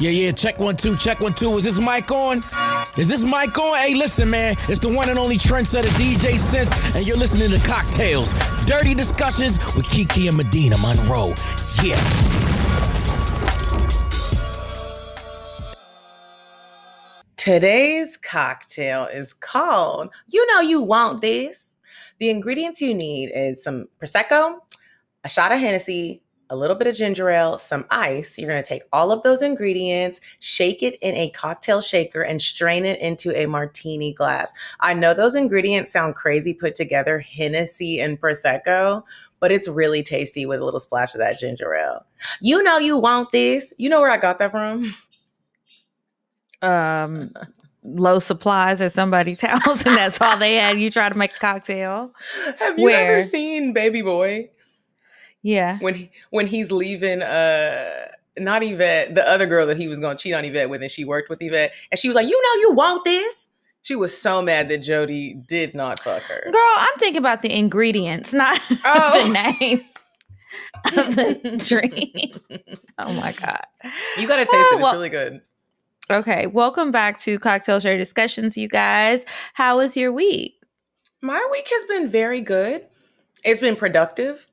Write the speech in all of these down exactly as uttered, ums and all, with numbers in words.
Yeah, yeah, check one, two, check one, two. Is this mic on? Is this mic on? Hey, listen, man. It's the one and only trendsetter, D J Sense, and you're listening to Cocktails. Dirty discussions with Kiki and Medina Monroe. Yeah. Today's cocktail is called, you know you want this. The ingredients you need is some Prosecco, a shot of Hennessy, a little bit of ginger ale, some ice. You're going to take all of those ingredients, shake it in a cocktail shaker, and strain it into a martini glass. I know those ingredients sound crazy put together, Hennessy and Prosecco, but it's really tasty with a little splash of that ginger ale. You know you want this. You know where I got that from? Um... Low supplies at somebody's house, and that's all they had. You try to make a cocktail. Have you Where? ever seen Baby Boy? Yeah. When he, when he's leaving, uh, not Yvette, the other girl that he was going to cheat on Yvette with, and she worked with Yvette, and she was like, "You know, you want this." She was so mad that Jody did not fuck her. Girl, I'm thinking about the ingredients, not oh. the name of the drink. Oh my god! You got to taste oh, it. It's well, really good. Okay, welcome back to Cocktail Share Discussions, you guys. How was your week? My week has been very good. It's been productive.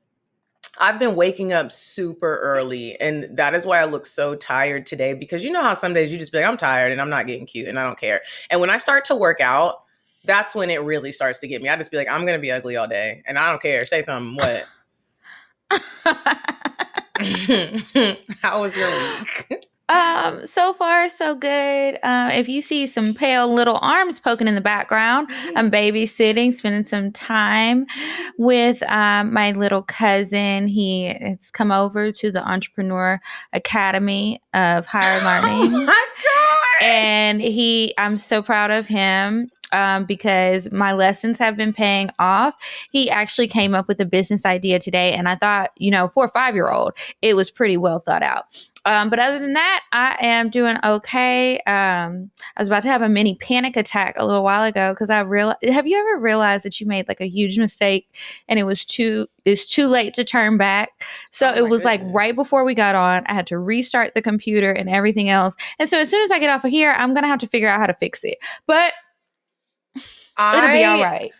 I've been waking up super early, and that is why I look so tired today, because you know how some days you just be like, I'm tired and I'm not getting cute and I don't care. And when I start to work out, that's when it really starts to get me. I just be like, I'm going to be ugly all day and I don't care. Say something. What? How was your week? Um, so far, so good. Uh, if you see some pale little arms poking in the background, I'm babysitting, spending some time with um, my little cousin. He has come over to the Entrepreneur Academy of Higher Learning. Oh my God! And he, I'm so proud of him. Um, because my lessons have been paying off. He actually came up with a business idea today, and I thought, you know, for a five-year-old, it was pretty well thought out. Um, but other than that, I am doing okay. Um, I was about to have a mini panic attack a little while ago because I realized. Have you ever realized that you made like a huge mistake, and it was too it's too late to turn back? So oh it was goodness. like right before we got on, I had to restart the computer and everything else. And so as soon as I get off of here, I'm gonna have to figure out how to fix it. But I, it'll be all right.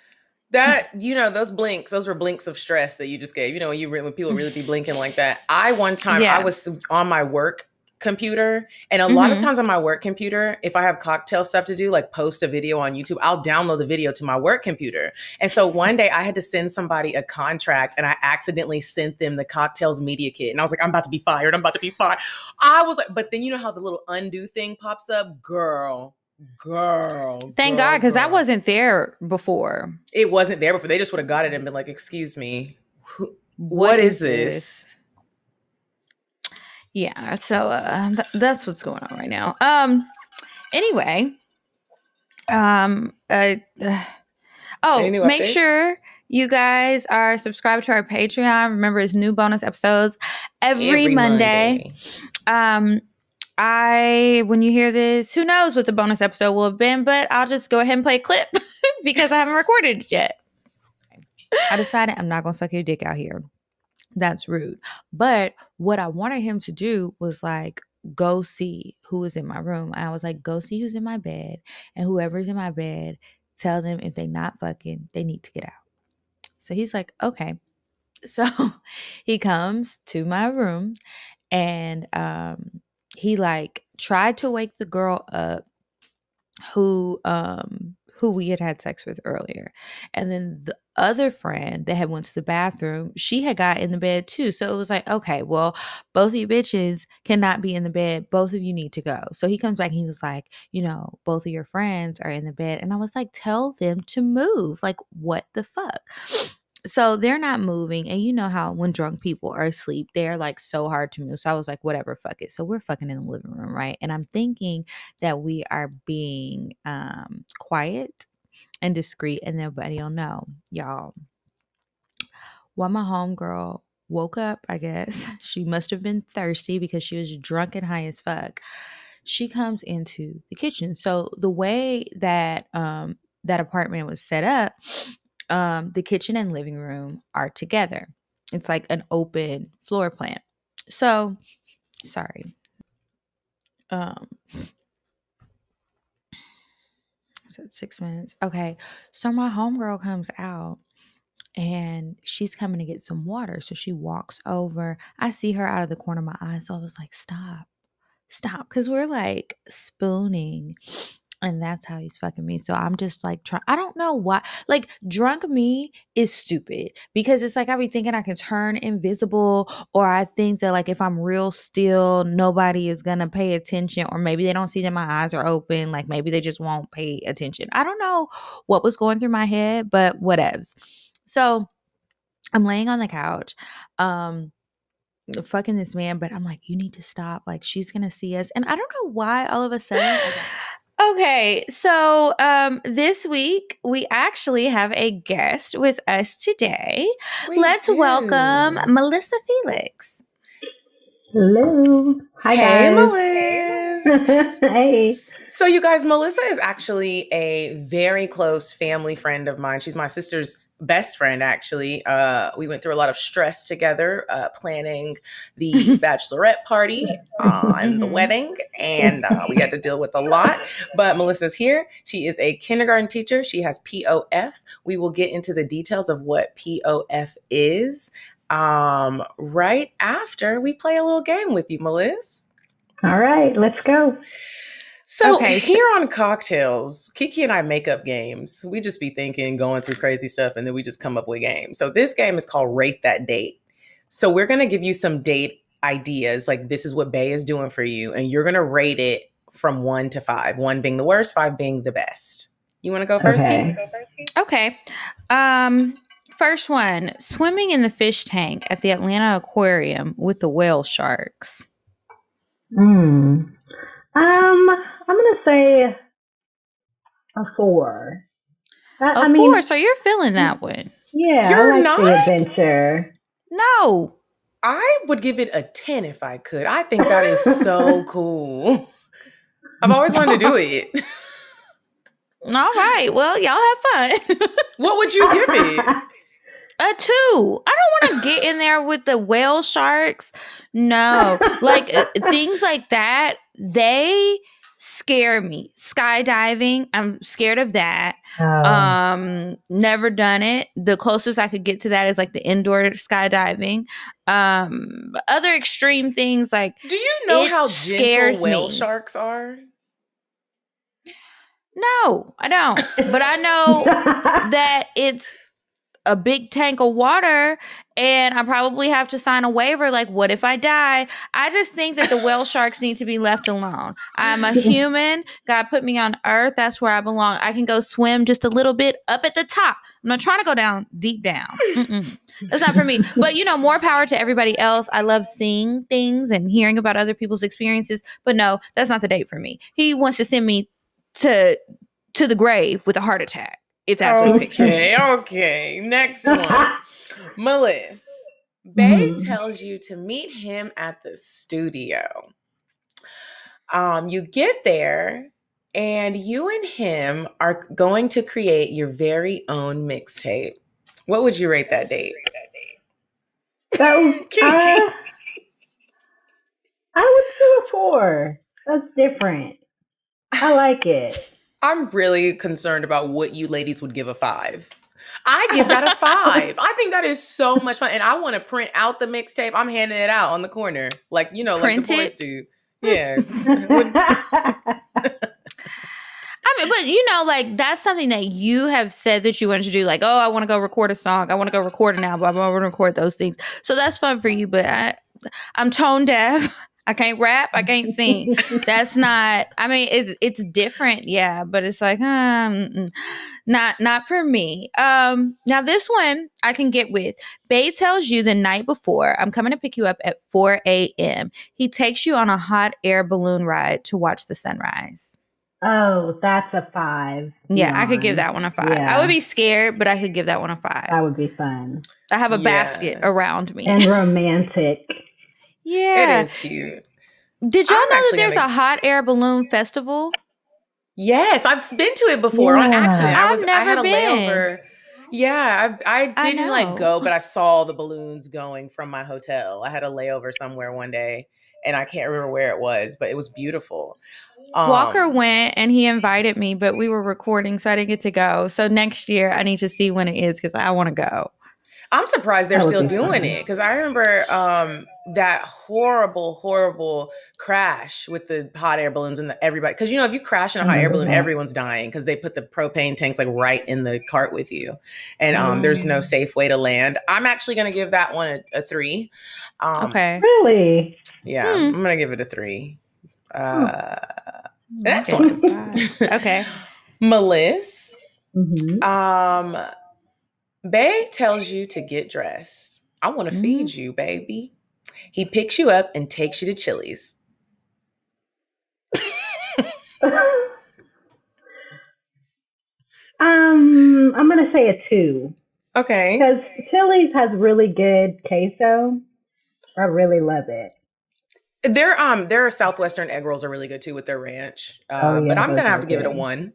That, you know, those blinks, those were blinks of stress that you just gave. You know, when you when people really be blinking like that. I one time yeah. I was on my work computer, and a mm-hmm. lot of times on my work computer, if I have cocktail stuff to do, like post a video on YouTube, I'll download the video to my work computer. And so one day I had to send somebody a contract, and I accidentally sent them the cocktails media kit. And I was like, I'm about to be fired. I'm about to be fired. I was like, but then you know how the little undo thing pops up? Girl. Girl. Thank girl, God, because I wasn't there before. It wasn't there before. They just would have got it and been like, excuse me, who, what, what is this? this? Yeah, so uh, th that's what's going on right now. Um. Anyway. Um. Uh, uh, oh, make updates? sure you guys are subscribed to our Patreon. Remember, it's new bonus episodes every, every Monday. Monday. Um. I, when you hear this, who knows what the bonus episode will have been, but I'll just go ahead and play a clip because I haven't recorded it yet. I decided I'm not going to suck your dick out here. That's rude. But what I wanted him to do was like, go see who is in my room. I was like, go see who's in my bed, and whoever's in my bed, tell them if they not fucking, they need to get out. So he's like, okay. So he comes to my room, and, um, he like tried to wake the girl up who um who we had had sex with earlier, and then the other friend that had went to the bathroom, she had got in the bed too. So it was like, okay, well, both of you bitches cannot be in the bed. Both of you need to go. So he comes back and he was like, you know, both of your friends are in the bed. And I was like, tell them to move. Like, what the fuck? So they're not moving, and you know how when drunk people are asleep, they're like so hard to move. So I was like, whatever, fuck it. So we're fucking in the living room, right? And I'm thinking that we are being um, quiet and discreet, and nobody will know, y'all. While my homegirl woke up, I guess, she must have been thirsty because she was drunk and high as fuck. She comes into the kitchen. So the way that um, that apartment was set up, Um, the kitchen and living room are together. It's like an open floor plan. So, sorry. Um, I said six minutes. Okay. So my homegirl comes out and she's coming to get some water. So she walks over. I see her out of the corner of my eye. So I was like, stop, stop. Cause we're like spooning. And that's how he's fucking me. So I'm just like, try- I don't know why. Like, drunk me is stupid because it's like I be thinking I can turn invisible, or I think that like if I'm real still, nobody is going to pay attention, or maybe they don't see that my eyes are open. Like maybe they just won't pay attention. I don't know what was going through my head, but whatevs. So I'm laying on the couch. Um. Fucking this man, but I'm like, you need to stop. Like she's going to see us. And I don't know why all of a sudden. Okay. Okay, so um, this week we actually have a guest with us today. We Let's do. welcome Melissa Felix. Hello. Hi, hey, guys. Melissa. Hey. So you guys, Melissa is actually a very close family friend of mine. She's my sister's best friend, actually. Uh, we went through a lot of stress together, uh, planning the bachelorette party uh, and the wedding, and uh, we had to deal with a lot. But Melissa's here. She is a kindergarten teacher. She has P O F. We will get into the details of what P O F is um, right after we play a little game with you, Melissa. All right, let's go. So okay, here so- on Cocktails, Kiki and I make up games. We just be thinking, going through crazy stuff, and then we just come up with games. So this game is called Rate That Date. So we're going to give you some date ideas, like this is what Bay is doing for you, and you're going to rate it from one to five, one being the worst, five being the best. You want to go first, okay. Kiki? Okay. Um, first one, swimming in the fish tank at the Atlanta Aquarium with the whale sharks. Hmm. Um, I'm going to say a four. That, a I mean, four, so you're feeling that one. Yeah, you're I like not? The adventure. No. I would give it a ten if I could. I think that is so cool. I've always wanted to do it. All right. Well, y'all have fun. What would you give it? A two. I don't want to get in there with the whale sharks. No. Like, uh, things like that, they scare me. Skydiving, I'm scared of that. Oh. Um, never done it. The closest I could get to that is, like, the indoor skydiving. Um, other extreme things, like, do you know how gentle whale me. sharks are? No, I don't. But I know that it's a big tank of water, and I probably have to sign a waiver. Like, what if I die? I just think that the whale sharks need to be left alone. I'm a human. God put me on earth. That's where I belong. I can go swim just a little bit up at the top. I'm not trying to go down deep down. Mm-mm. That's not for me. But, you know, more power to everybody else. I love seeing things and hearing about other people's experiences. But no, that's not the date for me. He wants to send me to to the grave with a heart attack. If that's okay, what you Okay, okay. Next one. Melissa, Bay mm-hmm. tells you to meet him at the studio. Um, you get there, and you and him are going to create your very own mixtape. What would you rate that date? That was, uh, I would do a four. That's different. I like it. I'm really concerned about what you ladies would give a five. I give that a five. I think that is so much fun. And I want to print out the mixtape. I'm handing it out on the corner. Like, you know, print like the boys it. do. Yeah. I mean, but, you know, like, that's something that you have said that you wanted to do. Like, oh, I want to go record a song. I want to go record an album. I want to record those things. So that's fun for you. But I, I'm tone deaf. I can't rap. I can't sing. That's not. I mean, it's it's different, yeah. But it's like, um, not not for me. Um, now this one I can get with. Bay tells you the night before, I'm coming to pick you up at four a.m. He takes you on a hot air balloon ride to watch the sunrise. Oh, that's a five. Yeah, Nine. I could give that one a five. Yeah. I would be scared, but I could give that one a five. That would be fun. I have a yeah. basket around me and romantic. Yeah. It is cute. Did y'all I'm know that there's gonna... a hot air balloon festival? Yes, I've been to it before yeah. on accident. I was I've never I had a been. layover. Yeah, I I didn't I like go, but I saw the balloons going from my hotel. I had a layover somewhere one day and I can't remember where it was, but it was beautiful. Um, Walker went and he invited me, but we were recording, so I didn't get to go. So next year I need to see when it is because I want to go. I'm surprised they're still doing it because I remember um, that horrible, horrible crash with the hot air balloons and the everybody. Because, you know, if you crash in a hot air balloon, everyone's dying because they put the propane tanks like right in the cart with you. And um, there's no safe way to land. I'm actually going to give that one a, a three. Um, okay. Really? Yeah. Hmm. I'm going to give it a three. Uh, hmm. Next one. Okay. Melissa. Mm-hmm. Um. Bae tells you to get dressed. I want to mm. feed you, baby. He picks you up and takes you to Chili's. um, I'm going to say a two. Okay. Because Chili's has really good queso. I really love it. Their um, their Southwestern egg rolls are really good too with their ranch. Uh, oh, yeah, but I'm going to have to good. give it a one.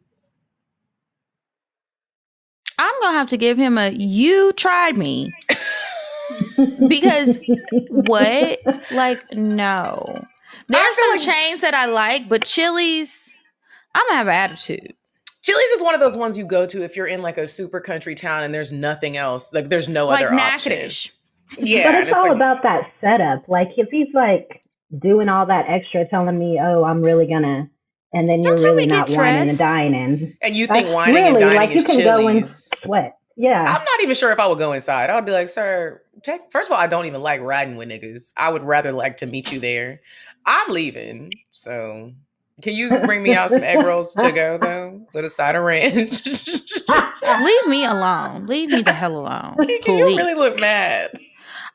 I'm going to have to give him a, you tried me. Because what? Like, no. There are some like chains that I like, but Chili's, I'm going to have an attitude. Chili's is one of those ones you go to if you're in like a super country town and there's nothing else. Like there's no like other Natchitoches. option. Yeah. But it's, it's all like, about that setup. Like if he's like doing all that extra telling me, oh, I'm really going to. And then Don't you're really not whining and dining. And you think like, whining really, and dining like is Chili's. You can Chili's. go and sweat. Yeah. I'm not even sure if I would go inside. I would be like, sir, take, first of all, I don't even like riding with niggas. I would rather like to meet you there. I'm leaving. So can you bring me out some egg rolls to go, though? With a side of ranch. Leave me alone. Leave me the hell alone. Can Please. you really look mad?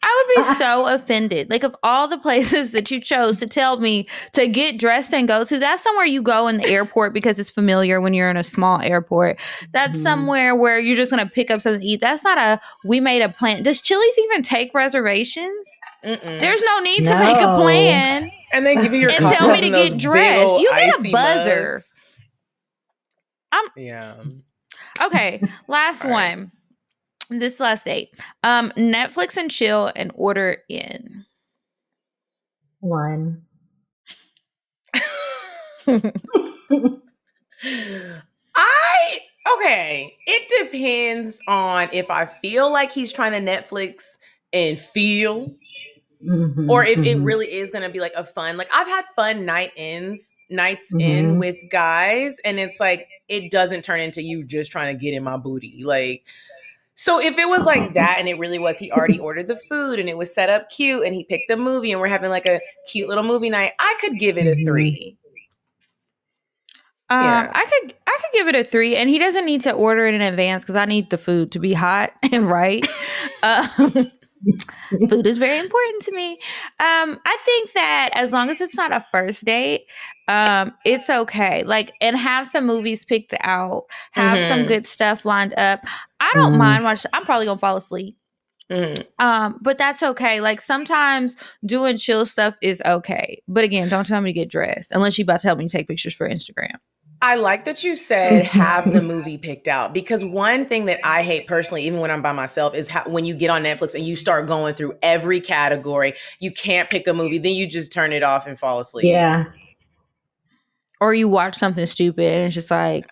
I would be so offended. Like, of all the places that you chose to tell me to get dressed and go to, that's somewhere you go in the airport because it's familiar when you're in a small airport. That's mm-hmm. somewhere where you're just going to pick up something to eat. That's not a, we made a plan. Does Chili's even take reservations? Mm-mm. There's no need no. to make a plan. And they give you your and tell me to get dressed. You get a buzzer. Mugs. I'm yeah. Okay, last all one. Right. This last date, um, Netflix and chill and order in. One. I, okay. It depends on if I feel like he's trying to Netflix and feel, mm-hmm, or if mm-hmm. it really is going to be like a fun, like I've had fun night ends, nights mm-hmm. in with guys. And it's like, it doesn't turn into you just trying to get in my booty. Like, so if it was like that and it really was, he already ordered the food and it was set up cute and he picked the movie and we're having like a cute little movie night, I could give it a three. Um, yeah. I could I could give it a three and he doesn't need to order it in advance because I need the food to be hot and right. Um, food is very important to me. Um, I think that as long as it's not a first date, um, it's okay. Like, and have some movies picked out, have mm-hmm. some good stuff lined up. I don't mm-hmm. mind watching. I'm probably gonna fall asleep. Mm-hmm. Um, but that's okay. Like sometimes doing chill stuff is okay. But again, don't tell me to get dressed unless you're about to help me take pictures for Instagram. I like that you said have the movie picked out because one thing that I hate personally, even when I'm by myself, is how, when you get on Netflix and you start going through every category, you can't pick a movie. Then you just turn it off and fall asleep. Yeah. Or you watch something stupid and it's just like...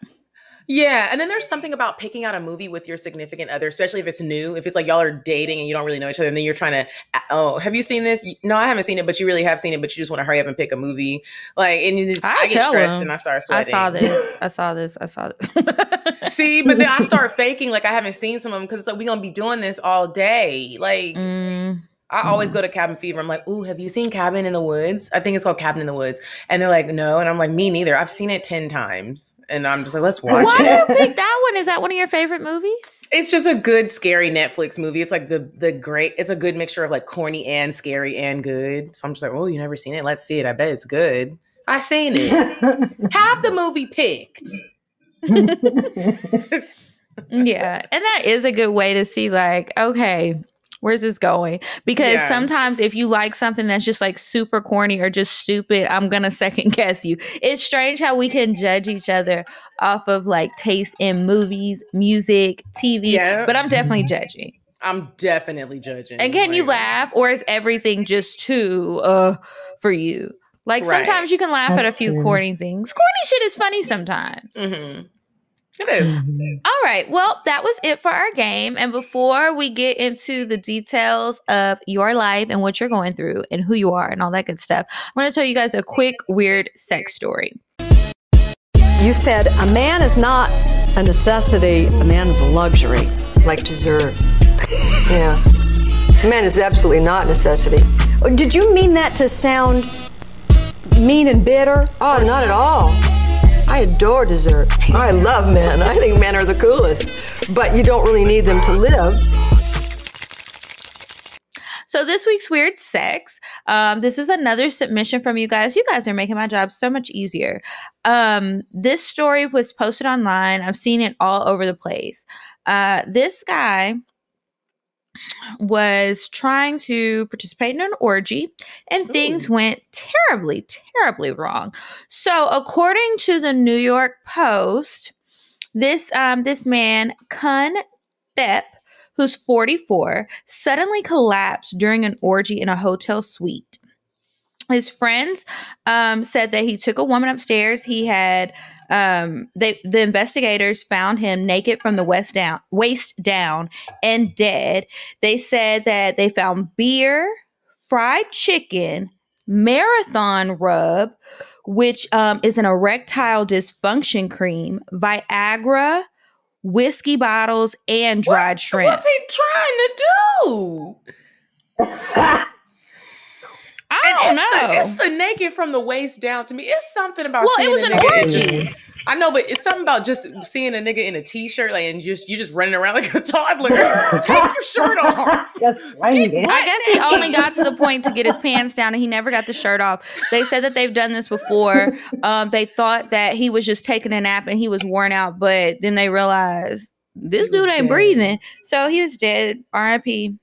Yeah. And then there's something about picking out a movie with your significant other, especially if it's new. If it's like y'all are dating and you don't really know each other and then you're trying to, oh, have you seen this? No, I haven't seen it, but you really have seen it, but you just want to hurry up and pick a movie. Like, and I, I get stressed him. and I start sweating. I saw this. I saw this. I saw this. See, but then I start faking like I haven't seen some of them because it's like we're going to be doing this all day. Like, mm. I always go to Cabin Fever. I'm like, ooh, have you seen Cabin in the Woods? I think it's called Cabin in the Woods. And they're like, no. And I'm like, me neither. I've seen it ten times. And I'm just like, let's watch Why it. Why do you pick that one? Is that one of your favorite movies? It's just a good, scary Netflix movie. It's like the the great, it's a good mixture of like corny and scary and good. So I'm just like, oh, you never seen it? Let's see it. I bet it's good. I seen it. Have the movie picked. Yeah. And that is a good way to see like, okay, where's this going? Because yeah. sometimes if you like something that's just like super corny or just stupid, I'm going to second guess you. It's strange how we can judge each other off of like taste in movies, music, T V. Yeah. But I'm definitely judging. I'm definitely judging. And can like, you laugh, or is everything just too uh for you? Like right. sometimes you can laugh That's at a few true. corny things. Corny shit is funny sometimes. Mm-hmm. It is. All right. Well, that was it for our game. And before we get into the details of your life and what you're going through and who you are and all that good stuff, I'm going to tell you guys a quick, weird sex story. You said a man is not a necessity. A man is a luxury, like dessert. Yeah. A man is absolutely not a necessity. Did you mean that to sound mean and bitter? Oh, not at all. I adore dessert. I love men. I think men are the coolest. But you don't really need them to live. So this week's Weird Sex, um, this is another submission from you guys. You guys are making my job so much easier. Um, this story was posted online. I've seen it all over the place. Uh, this guy was trying to participate in an orgy, and things Ooh. went terribly, terribly wrong. So according to the New York Post, this um, this man, Kun Thep, who's forty-four, suddenly collapsed during an orgy in a hotel suite. His friends um, said that he took a woman upstairs. He had um, they the investigators found him naked from the west down, waist down and dead. They said that they found beer, fried chicken, Marathon rub, which um, is an erectile dysfunction cream, Viagra, whiskey bottles, and dried what, shrimp. What's he trying to do? I don't know. It's the naked from the waist down to me. It's something about. Well, it was an orgy. I know, but it's something about just seeing a nigga in a t-shirt, like, and just you just running around like a toddler. Take your shirt off. I guess he only got to the point to get his pants down, and he never got the shirt off. They said that they've done this before. Um, they thought that he was just taking a nap and he was worn out, but then they realized this dude ain't breathing, so he was dead. R I P.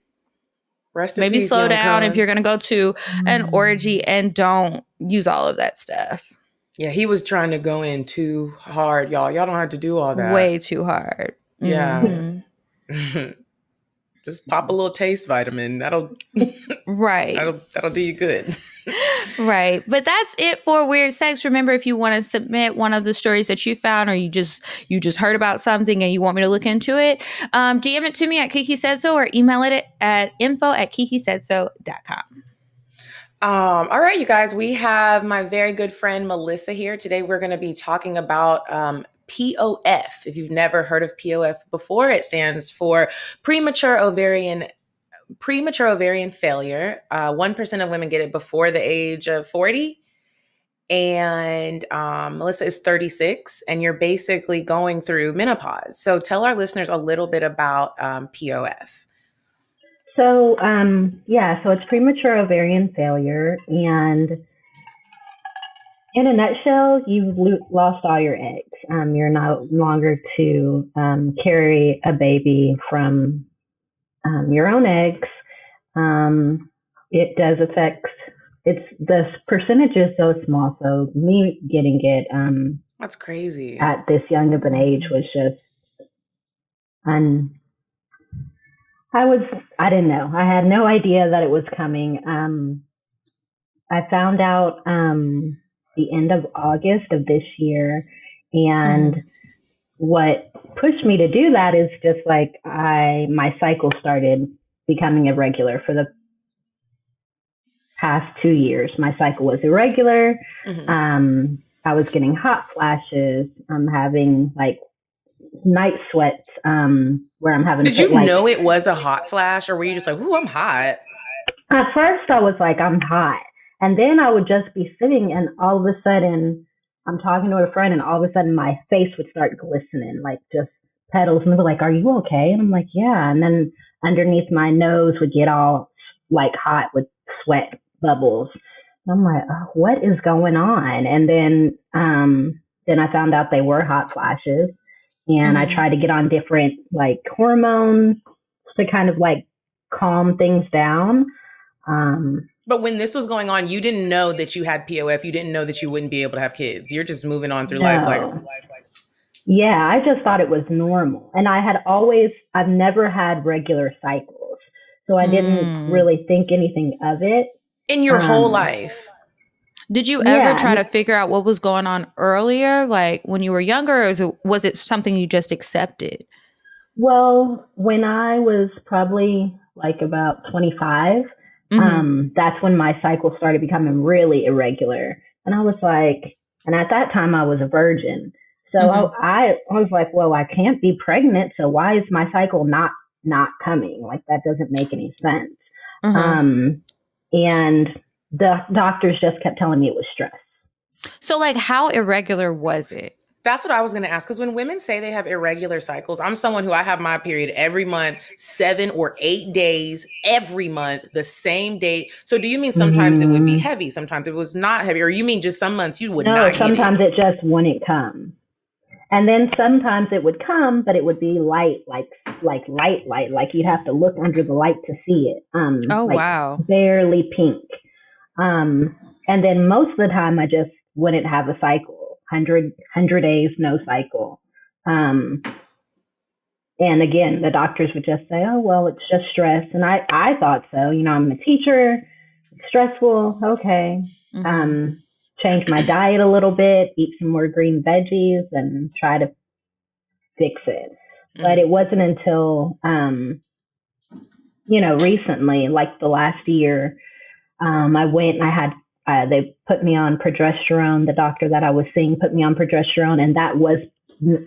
Rest Maybe peace, slow down if you're going to go to an mm. orgy, and don't use all of that stuff. Yeah, he was trying to go in too hard, y'all. Y'all don't have to do all that. Way too hard. Yeah. Mm-hmm. Just pop a little taste vitamin. That'll Right. That'll that'll do you good. Right. But that's it for Weird Sex. Remember, if you want to submit one of the stories that you found, or you just you just heard about something and you want me to look into it, um, D M it to me at Kiki Said So, or email it at info at kiki said so dot com. Um, all right, you guys, we have my very good friend Melissa here. Today we're going to be talking about um, P O F. If you've never heard of P O F before, it stands for Premature Ovarian Premature ovarian failure. Uh, one percent of women get it before the age of forty. And um, Melissa is thirty-six, and you're basically going through menopause. So tell our listeners a little bit about um, P O F. So, um, yeah, so it's premature ovarian failure. And in a nutshell, you've lo- lost all your eggs. Um, you're no longer to um, carry a baby from Um, your own eggs. Um, it does affect, it's the percentage is so small. So me getting it um, that's crazy at this young of an age was just, un, I was, I didn't know. I had no idea that it was coming. Um, I found out um, the end of August of this year. And mm. what pushed me to do that is just like I, my cycle started becoming irregular for the past two years. My cycle was irregular. Mm-hmm. Um, I was getting hot flashes. I'm having like night sweats um, where I'm having. Did you like, know it was a hot flash, or were you just like, ooh, I'm hot? At first I was like, I'm hot. And then I would just be sitting, and all of a sudden I'm talking to a friend, and all of a sudden my face would start glistening, like just petals. And they're like, are you okay? And I'm like, yeah. And then underneath my nose would get all like hot with sweat bubbles. And I'm like, oh, what is going on? And then, um, then I found out they were hot flashes, and mm-hmm. I tried to get on different like hormones to kind of like calm things down. Um, But when this was going on, you didn't know that you had P O F. You didn't know that you wouldn't be able to have kids. You're just moving on through no. life, like, life, like Yeah, I just thought it was normal. And I had always, I've never had regular cycles. So I didn't mm. really think anything of it. In your um, whole life? Did you ever yeah. try to figure out what was going on earlier? Like when you were younger, or was it, was it something you just accepted? Well, when I was probably like about twenty-five, mm-hmm. um, that's when my cycle started becoming really irregular. And I was like, and at that time I was a virgin. So mm-hmm. I, I was like, well, I can't be pregnant. So why is my cycle not, not coming? Like that doesn't make any sense. Mm-hmm. Um, and the doctors just kept telling me it was stress. So like how irregular was it? That's what I was going to ask. Because when women say they have irregular cycles, I'm someone who I have my period every month, seven or eight days every month, the same date. So do you mean sometimes mm-hmm. it would be heavy, sometimes it was not heavy? Or you mean just some months you would no, not sometimes it. it just wouldn't come. And then sometimes it would come, but it would be light, like like light, light. Like you'd have to look under the light to see it. Um, oh, like wow. Barely pink. Um, and then most of the time I just wouldn't have a cycle. one hundred, one hundred days, no cycle. Um, and again, the doctors would just say, oh, well, it's just stress. And I, I thought so. You know, I'm a teacher. It's stressful. Okay. Mm-hmm. Um, change my diet a little bit, eat some more green veggies and try to fix it. Mm-hmm. But it wasn't until, um, you know, recently, like the last year, um, I went and I had Uh, they put me on progesterone. The doctor that I was seeing put me on progesterone, and that was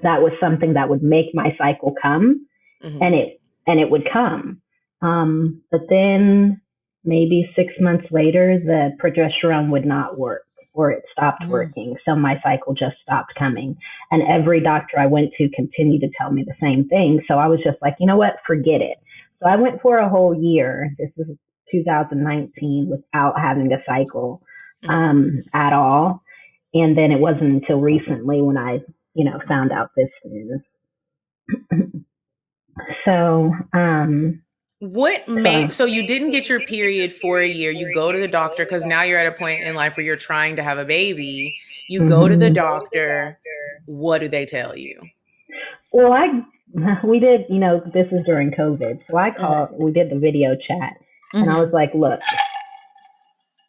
that was something that would make my cycle come, mm-hmm. and it and it would come. Um, but then maybe six months later, the progesterone would not work, or it stopped mm-hmm. working, so my cycle just stopped coming. And every doctor I went to continued to tell me the same thing. So I was just like, you know what, forget it. So I went for a whole year. This is two thousand nineteen without having a cycle um, at all. And then it wasn't until recently when I, you know, found out this news. so, um, what made, so. so you didn't get your period for a year. You go to the doctor because now you're at a point in life where you're trying to have a baby. You mm-hmm. go to the doctor. What do they tell you? Well, I, we did, you know, this is during COVID. So I called, mm-hmm. we did the video chat. Mm-hmm. And I was like, look,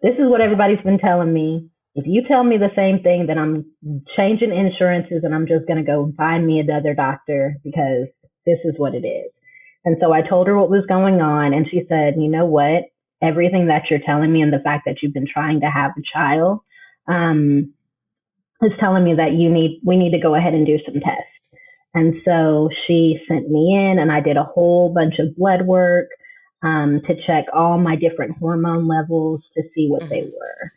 this is what everybody's been telling me. If you tell me the same thing, then I'm changing insurances and I'm just going to go find me another doctor because this is what it is. And so I told her what was going on. And she said, you know what? Everything that you're telling me and the fact that you've been trying to have a child um, is telling me that you need we need to go ahead and do some tests. And so she sent me in and I did a whole bunch of blood work. Um, to check all my different hormone levels to see what they were.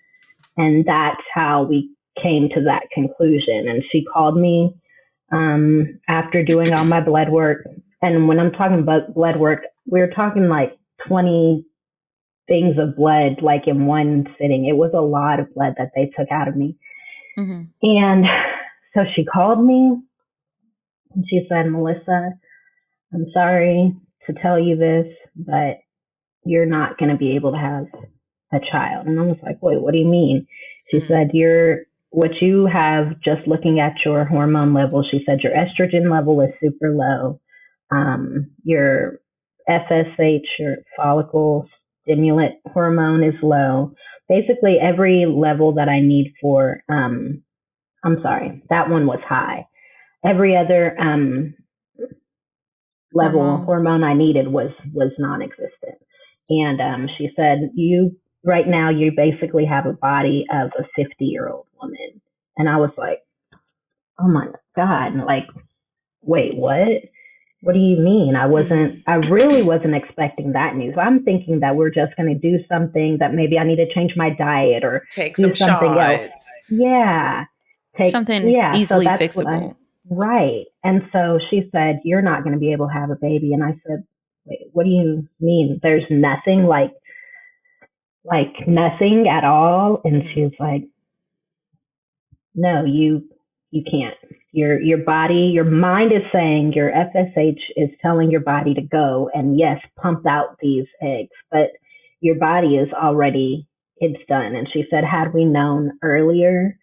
And that's how we came to that conclusion. And she called me um, after doing all my blood work. And when I'm talking about blood work, we're talking like twenty things of blood, like in one sitting. It was a lot of blood that they took out of me. Mm-hmm. And so she called me and she said, Melissa, I'm sorry to tell you this, but you're not going to be able to have a child. And I was like, wait, what do you mean? She said, you're, what you have just looking at your hormone level. She said, your estrogen level is super low. Um, your F S H, your follicle stimulant hormone is low. Basically every level that I need for, um, I'm sorry, that one was high. Every other, um, level mm-hmm. hormone I needed was was non-existent. And um, she said, you right now you basically have a body of a fifty year old woman. And I was like, oh my God. And like, wait, what? What do you mean? I wasn't, I really wasn't expecting that news. I'm thinking that we're just going to do something that maybe I need to change my diet or take do some something shots. Else. Yeah. Take something yeah, easily so fixable. Right. And so she said, you're not going to be able to have a baby. And I said, wait, what do you mean? There's nothing like, like nothing at all. And she was like, no, you, you can't. Your, your body, your mind is saying your F S H is telling your body to go and yes, pump out these eggs, but your body is already, it's done. And she said, had we known earlier,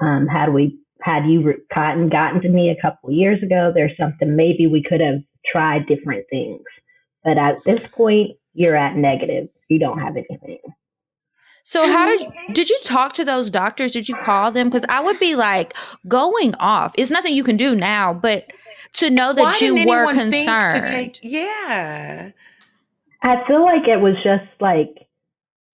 um, had we had you gotten, gotten to me a couple of years ago, there's something maybe we could have tried different things. But at this point, you're at negative. You don't have anything. So how did you, did you talk to those doctors? Did you call them? Because I would be like, going off. It's nothing you can do now, but to know that you were concerned. Think to take, yeah. I feel like it was just like,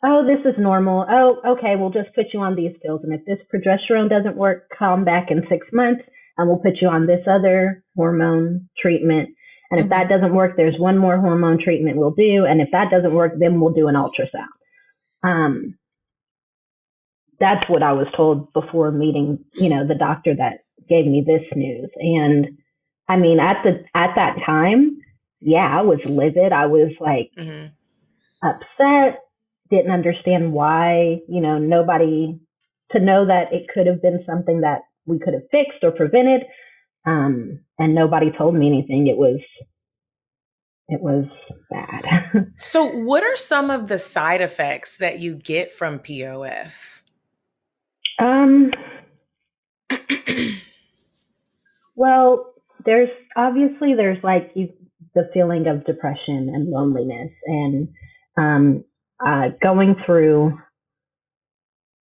oh, this is normal. Oh, okay, we'll just put you on these pills. And if this progesterone doesn't work, come back in six months and we'll put you on this other hormone treatment. And mm-hmm. if that doesn't work, there's one more hormone treatment we'll do. And if that doesn't work, then we'll do an ultrasound. Um, that's what I was told before meeting, you know, the doctor that gave me this news. And I mean, at the, at that time, yeah, I was livid. I was like mm-hmm. upset, didn't understand why, you know, nobody to know that it could have been something that we could have fixed or prevented. Um, and nobody told me anything. It was, it was bad. So what are some of the side effects that you get from P O F? Um, well, there's obviously there's like you, the feeling of depression and loneliness and um, uh, going through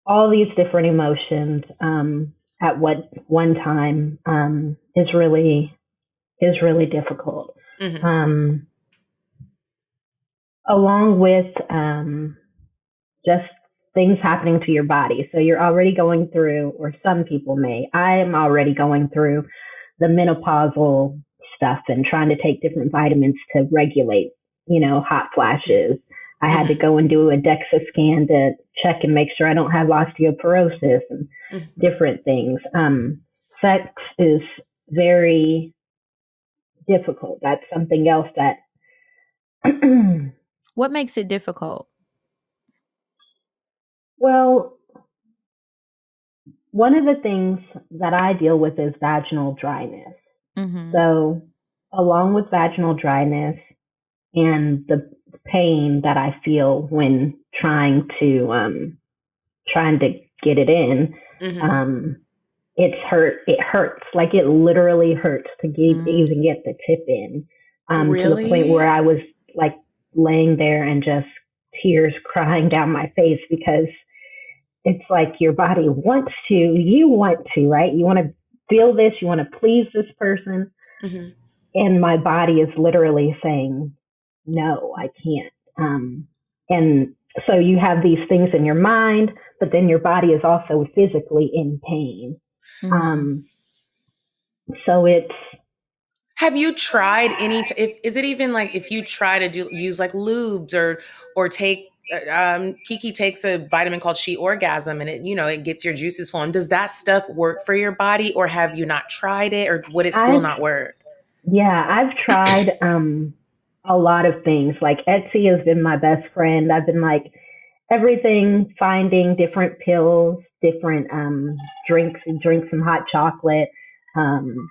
all these different emotions um, at what one time um, is really is really difficult. Mm-hmm. Um, along with, um, just things happening to your body. So you're already going through, or some people may, I am already going through the menopausal stuff and trying to take different vitamins to regulate, you know, hot flashes. I had to go and do a DEXA scan to check and make sure I don't have osteoporosis and mm-hmm. different things. Um, sex is very difficult. That's something else that what makes it difficult? Well, one of the things that I deal with is vaginal dryness. Mm-hmm. So along with vaginal dryness and the pain that I feel when trying to um trying to get it in, mm-hmm. um It's hurt. It hurts. Like it literally hurts to get, mm. even get the tip in. Um, really? To the point where I was like laying there and just tears crying down my face because it's like your body wants to, you want to, right? You want to feel this. You want to please this person. Mm-hmm. And my body is literally saying, no, I can't. Um, and so you have these things in your mind, but then your body is also physically in pain. Mm-hmm. Um, so it's, have you tried any, t if, is it even like, if you try to do use like lubes or, or take, um, Kiki takes a vitamin called She Orgasm and it, you know, it gets your juices flowing. Does that stuff work for your body or have you not tried it or would it still I've, not work? Yeah, I've tried, um, a lot of things. Like Etsy has been my best friend. I've been like everything, finding different pills, different um drinks and drink some hot chocolate, um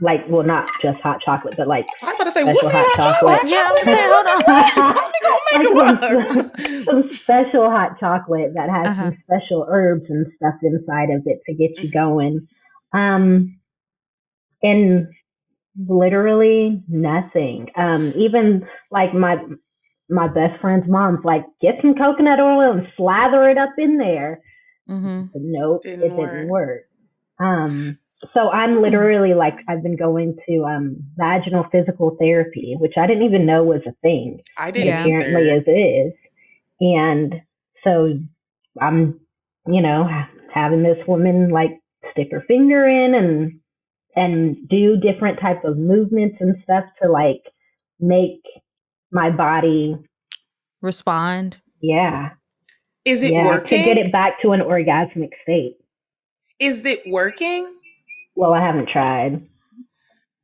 like well not just hot chocolate but like I was about to say what's hot, hot chocolate, chocolate? Yeah, I was gonna say, hold on. Make some, some special hot chocolate that has uh-huh. some special herbs and stuff inside of it to get you going, um and literally nothing. Um even like my my best friend's mom's like, get some coconut oil and slather it up in there. Mm-hmm. Nope, didn't it work. didn't work. Um, so I'm literally like, I've been going to um, vaginal physical therapy, which I didn't even know was a thing. I didn't Apparently as is. And so I'm, you know, having this woman like stick her finger in and, and do different type of movements and stuff to like make my body respond. Yeah. Is it yeah, working? To get it back to an orgasmic state. Is it working? Well, I haven't tried.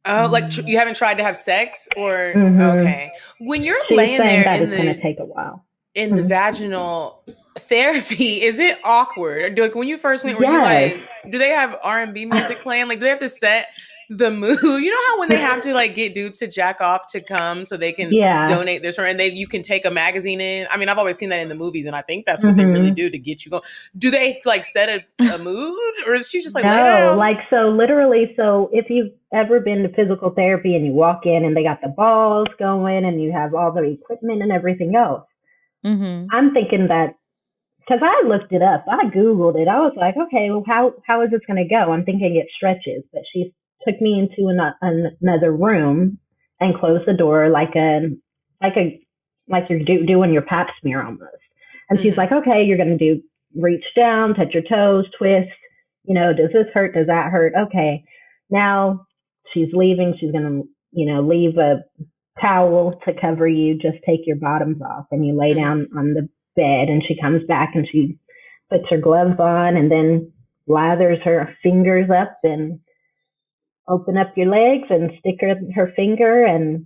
Oh, like tr you haven't tried to have sex or mm-hmm. okay. When you're She's laying there that in it's the gonna take a while. In mm-hmm. the vaginal therapy, is it awkward? Or do, like when you first went, were yes. you like, do they have R and B music playing? Like do they have to set the mood. You know how when they have to like get dudes to jack off to come so they can yeah. donate their sperm, and they you can take a magazine in. I mean, I've always seen that in the movies, and I think that's what mm-hmm. they really do to get you going. Do they like set a, a mood, or is she just like no, later? Like so literally? So if you've ever been to physical therapy and you walk in and they got the balls going and you have all the equipment and everything else, mm-hmm. I'm thinking that. Because I looked it up. I Googled it. I was like, okay, well, how, how is this going to go? I'm thinking it stretches. But she took me into an, an, another room and closed the door like a, like a, like you're do, doing your pap smear almost. And mm-hmm. she's like, okay, you're going to do reach down, touch your toes, twist. You know, does this hurt? Does that hurt? Okay. Now she's leaving. She's going to, you know, leave a towel to cover you. Just take your bottoms off and you lay down on the bed, and she comes back and she puts her gloves on and then lathers her fingers up and open up your legs and stick her, her finger, and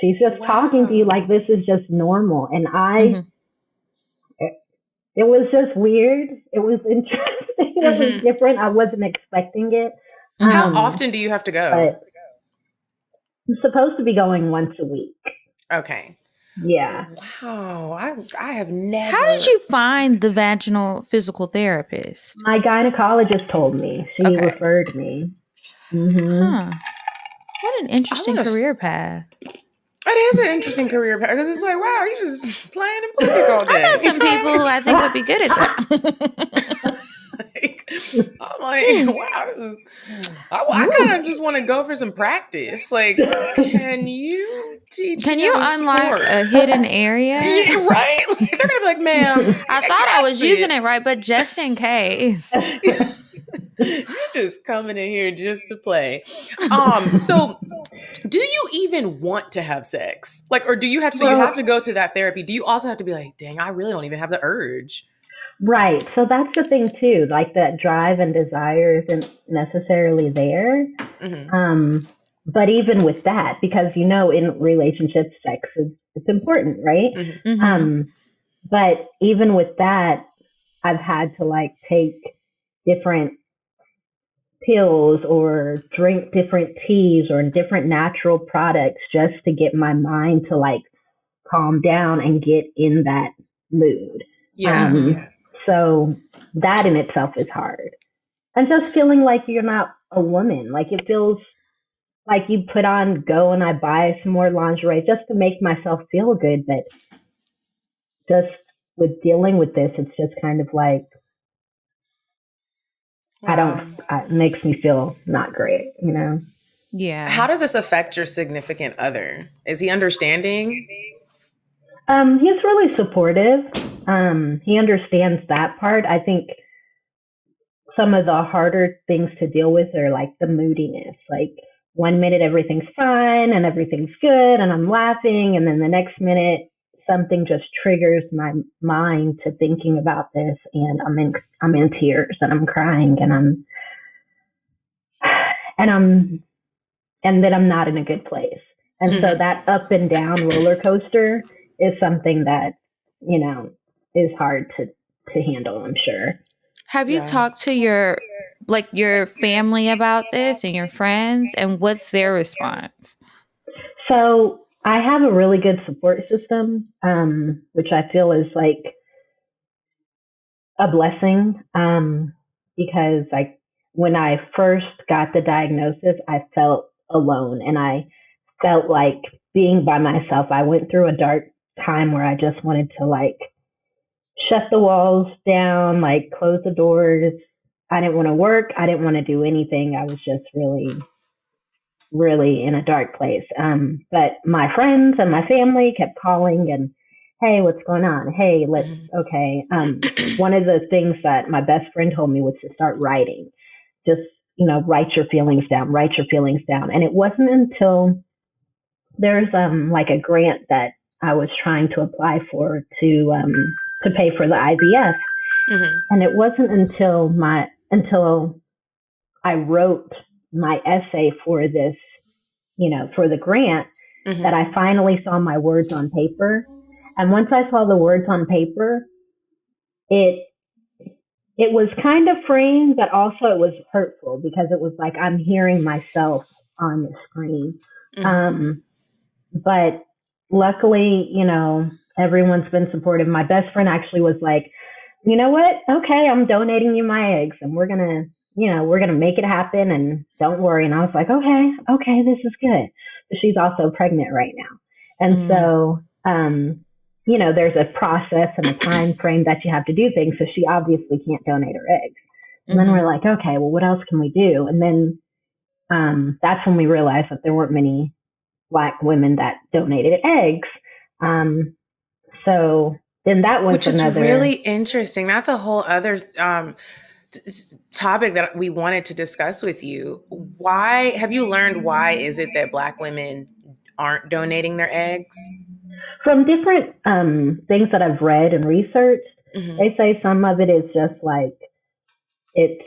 she's just wow. talking to you like this is just normal. And I mm-hmm. it, it was just weird. It was interesting. It mm-hmm. was different. I wasn't expecting it. How um, often do you have to go? I'm supposed to be going once a week. Okay. Yeah. Wow. I I have never. How did you find the vaginal physical therapist? My gynecologist told me. She okay. referred me. Mm-hmm. Huh. What an interesting was, career path. It is an interesting career path because it's like, wow, you just playing in pussies all day. I know some people who I think would be good at that. Like, I'm like, wow, this is. I, I kind of just want to go for some practice. Like, can you teach? Can you unlock a hidden area? Yeah, right? Like, they're gonna be like, ma'am, I, I thought I was using it. it right, but just in case. You're just coming in here just to play. Um, so do you even want to have sex? Like, or do you have to? So you have to go through that therapy. Do you also have to be like, dang, I really don't even have the urge? Right. So that's the thing too, like that drive and desire isn't necessarily there. Mm-hmm. Um, but even with that, because, you know, in relationships, sex is it's important, right? Mm-hmm. Um, but even with that, I've had to like take different pills or drink different teas or different natural products just to get my mind to like calm down and get in that mood. Yeah. Um, So that in itself is hard. And just feeling like you're not a woman. Like it feels like you put on, go and I buy some more lingerie just to make myself feel good. But just with dealing with this, it's just kind of like, wow. I don't, it makes me feel not great, you know? Yeah. How does this affect your significant other? Is he understanding? Um, he's really supportive. Um, he understands that part. I think some of the harder things to deal with are like the moodiness, like one minute everything's fine and everything's good and I'm laughing. And then the next minute something just triggers my mind to thinking about this and I'm in, I'm in tears and I'm crying and I'm, and I'm, and then I'm not in a good place. And so that up and down roller coaster is something that, you know, is hard to, to handle, I'm sure. Have you yeah. talked to your, like your family about this and your friends, and what's their response? So I have a really good support system, um, which I feel is like a blessing, um, because like when I first got the diagnosis, I felt alone and I felt like being by myself. I went through a dark time where I just wanted to like shut the walls down, like close the doors. I didn't want to work. I didn't want to do anything. I was just really, really in a dark place. Um, but my friends and my family kept calling and, hey, what's going on? Hey, let's, okay. Um, one of the things that my best friend told me was to start writing. Just, you know, write your feelings down, write your feelings down. And it wasn't until there's um like a grant that I was trying to apply for to um, to pay for the I V F. Mm-hmm. And it wasn't until my until I wrote my essay for this, you know, for the grant mm-hmm. that I finally saw my words on paper. And once I saw the words on paper, it it was kind of freeing, but also it was hurtful because it was like I'm hearing myself on the screen. Mm-hmm. Um, but luckily, you know, everyone's been supportive. My best friend actually was like, you know what? Okay, I'm donating you my eggs and we're going to, you know, we're going to make it happen and don't worry. And I was like, okay, okay, this is good. But she's also pregnant right now. And mm-hmm. so, um, you know, there's a process and a time frame that you have to do things. So she obviously can't donate her eggs. And mm-hmm. then we're like, okay, well, what else can we do? And then um, that's when we realized that there weren't many Black women that donated eggs. Um, so then that was Which another. Which is really interesting. That's a whole other um, t- topic that we wanted to discuss with you. Why, have you learned why is it that Black women aren't donating their eggs? From different um, things that I've read and researched, mm-hmm. they say some of it is just like, it's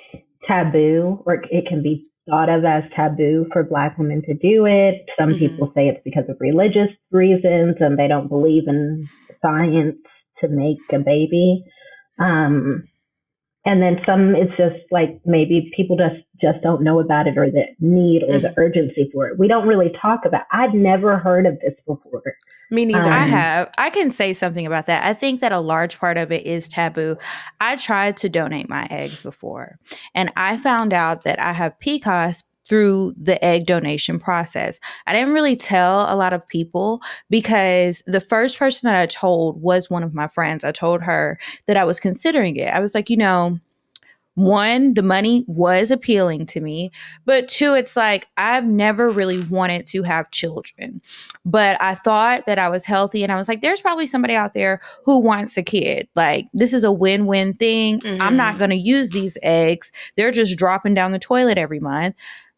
taboo, or it can be thought of as taboo for Black women to do it. Some mm-hmm. people say it's because of religious reasons and they don't believe in science to make a baby. Um, and then some, it's just like maybe people just, just don't know about it, or the need or mm-hmm. the urgency for it. We don't really talk about it. I'd never heard of this before. Me neither. Um, I have. I can say something about that. I think that a large part of it is taboo. I tried to donate my eggs before, and I found out that I have P C O S through the egg donation process. I didn't really tell a lot of people because the first person that I told was one of my friends. I told her that I was considering it. I was like, you know, one, the money was appealing to me, but two, it's like, I've never really wanted to have children, but I thought that I was healthy. And I was like, there's probably somebody out there who wants a kid. Like, this is a win-win thing. Mm-hmm. I'm not going to use these eggs. They're just dropping down the toilet every month.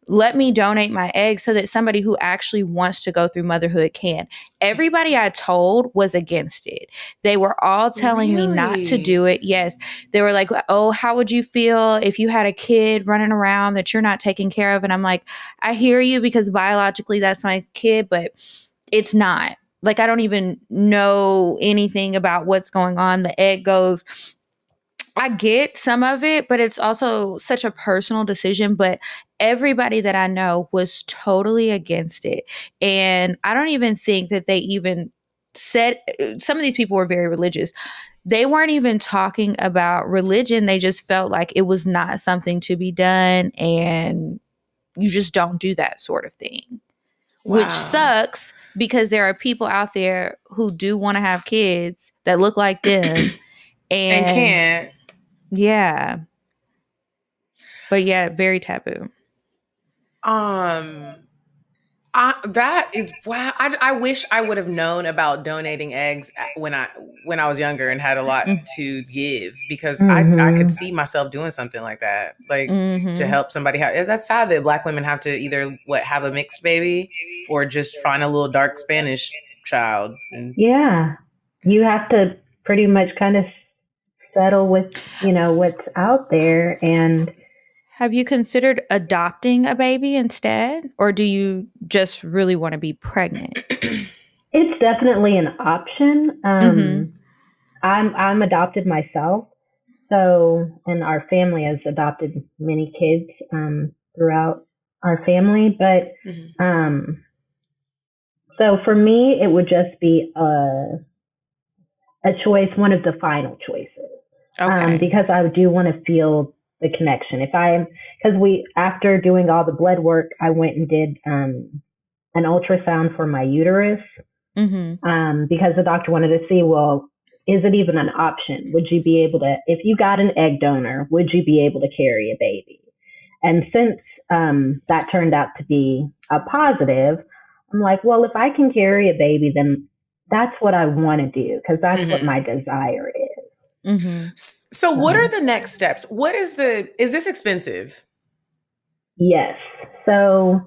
Let me donate my eggs so that somebody who actually wants to go through motherhood can. Everybody I told was against it. They were all telling Really? me not to do it. Yes. They were like, oh, how would you feel if you had a kid running around that you're not taking care of? And I'm like, I hear you, because biologically that's my kid, but it's not. Like, I don't even know anything about what's going on. The egg goes... I get some of it, but it's also such a personal decision. But everybody that I know was totally against it. And I don't even think that they even said, some of these people were very religious. They weren't even talking about religion. They just felt like it was not something to be done. And you just don't do that sort of thing. Wow. Which sucks, because there are people out there who do want to have kids that look like them. and, and can't. Yeah. But yeah, very taboo. Um, I, that is, wow. I, I wish I would have known about donating eggs when I, when I was younger and had a lot to give, because mm-hmm. I, I could see myself doing something like that, like mm-hmm. to help somebody. Have, that's sad that Black women have to either what, have a mixed baby or just find a little dark Spanish child. And, yeah. You have to pretty much kind of settle with, you know, what's out there. And have you considered adopting a baby instead, or do you just really want to be pregnant? It's definitely an option. Um, mm-hmm. I'm I'm adopted myself, so, and our family has adopted many kids um, throughout our family. But mm-hmm. um, so for me, it would just be a a choice, one of the final choices. Okay. Um, because I do want to feel the connection. If I, because we, after doing all the blood work, I went and did um, an ultrasound for my uterus mm-hmm. um, because the doctor wanted to see, well, is it even an option? Would you be able to, if you got an egg donor, would you be able to carry a baby? And since um, that turned out to be a positive, I'm like, well, if I can carry a baby, then that's what I want to do, because that's mm-hmm. what my desire is. Mm-hmm. So what are the next steps? What is the, is this expensive? Yes. So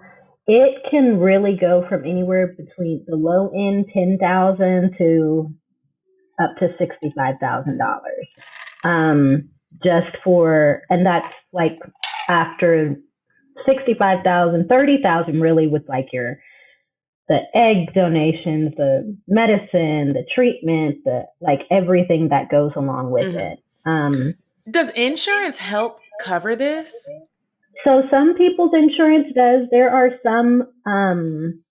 it can really go from anywhere between the low end ten thousand dollars to up to sixty-five thousand dollars. Um, just for, and that's like after sixty-five thousand dollars, thirty thousand dollars really with like your, the egg donations, the medicine, the treatment, the like everything that goes along with mm-hmm. it. Um, Does insurance help cover this? So some people's insurance does. There are some um,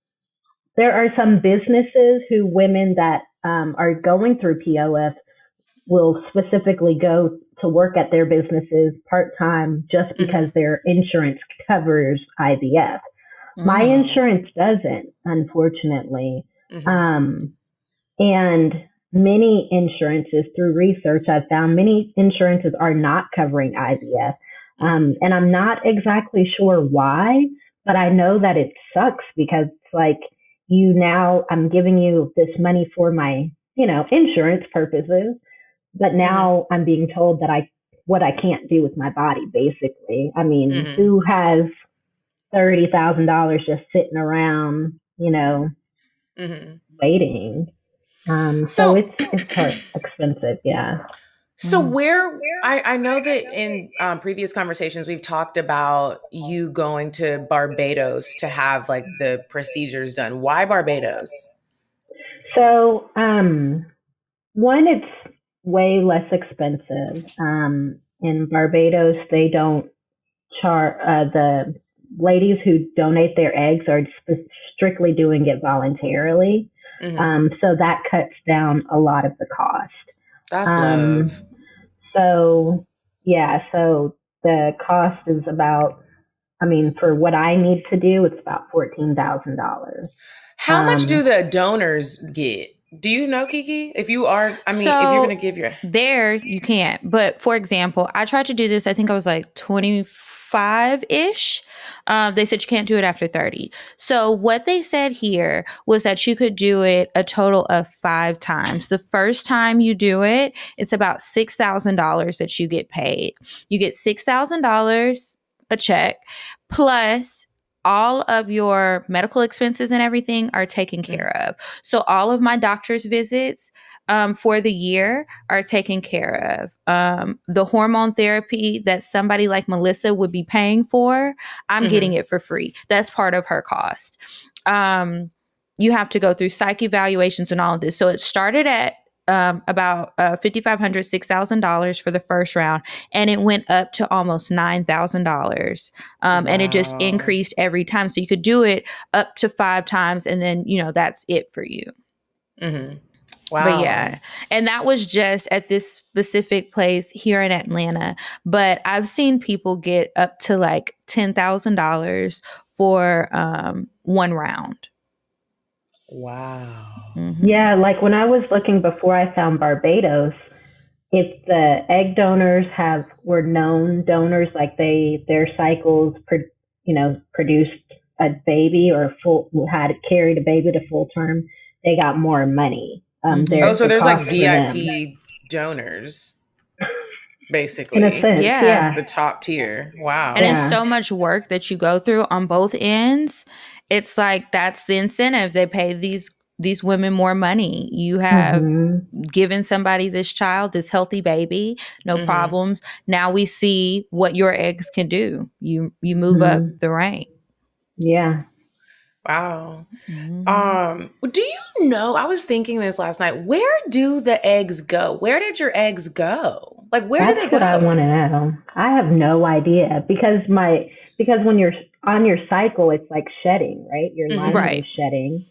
there are some businesses who women that um, are going through P O F will specifically go to work at their businesses part time just because mm-hmm. their insurance covers I V F. Mm-hmm. My insurance doesn't, unfortunately. Mm-hmm. Um, and many insurances, through research, I've found many insurances are not covering I V F. Um, and I'm not exactly sure why, but I know that it sucks because it's like you now, I'm giving you this money for my, you know, insurance purposes, but now mm-hmm. I'm being told that I, what I can't do with my body, basically. I mean, mm-hmm. who has thirty thousand dollars just sitting around, you know, mm-hmm. waiting? Um, so, so it's, it's quite expensive. Yeah. So where I, I know that in um, previous conversations, we've talked about you going to Barbados to have like the procedures done. Why Barbados? So um, one, it's way less expensive. Um, in Barbados, they don't charge, uh, the ladies who donate their eggs are strictly doing it voluntarily. Mm-hmm. Um, so that cuts down a lot of the cost. That's um, love. So, yeah, so the cost is about, I mean, for what I need to do, it's about fourteen thousand dollars. How um, much do the donors get? Do you know, Kiki? If you are, I mean, so if you're going to give your. There, you can't. But for example, I tried to do this, I think I was like twenty-five-ish. Uh, they said you can't do it after thirty. So what they said here was that you could do it a total of five times. The first time you do it, it's about six thousand dollars that you get paid. You get six thousand dollars a check, plus all of your medical expenses and everything are taken care of. So all of my doctor's visits um, for the year are taken care of. Um, the hormone therapy that somebody like Melissa would be paying for, I'm mm-hmm. getting it for free. That's part of her cost. Um, you have to go through psych evaluations and all of this. So it started at Um, about uh, fifty-five hundred dollars, six thousand dollars for the first round, and it went up to almost nine thousand dollars. Um, wow. And it just increased every time. So you could do it up to five times, and then, you know, that's it for you. Mm-hmm. Wow. But yeah, and that was just at this specific place here in Atlanta. But I've seen people get up to like ten thousand dollars for um, one round. Wow. Mm-hmm. Yeah, like when I was looking before I found Barbados, if the egg donors have were known donors, like they their cycles, pro, you know, produced a baby or full had carried a baby to full term, they got more money. Um, oh, so the there's like V I P donors. Basically, in a sense, yeah. yeah, the top tier. Wow, and yeah. it's so much work that you go through on both ends. It's like that's the incentive. They pay these these women more money. You have mm-hmm. given somebody this child, this healthy baby, no mm-hmm. problems. Now we see what your eggs can do. You you move mm-hmm. up the rank. Yeah. Wow. Mm-hmm. Um, do you know, I was thinking this last night, where do the eggs go? Where did your eggs go? Like, where That's do they go? That's what I want to know. I have no idea because my, because when you're on your cycle, it's like shedding, right? Your lining right. is shedding.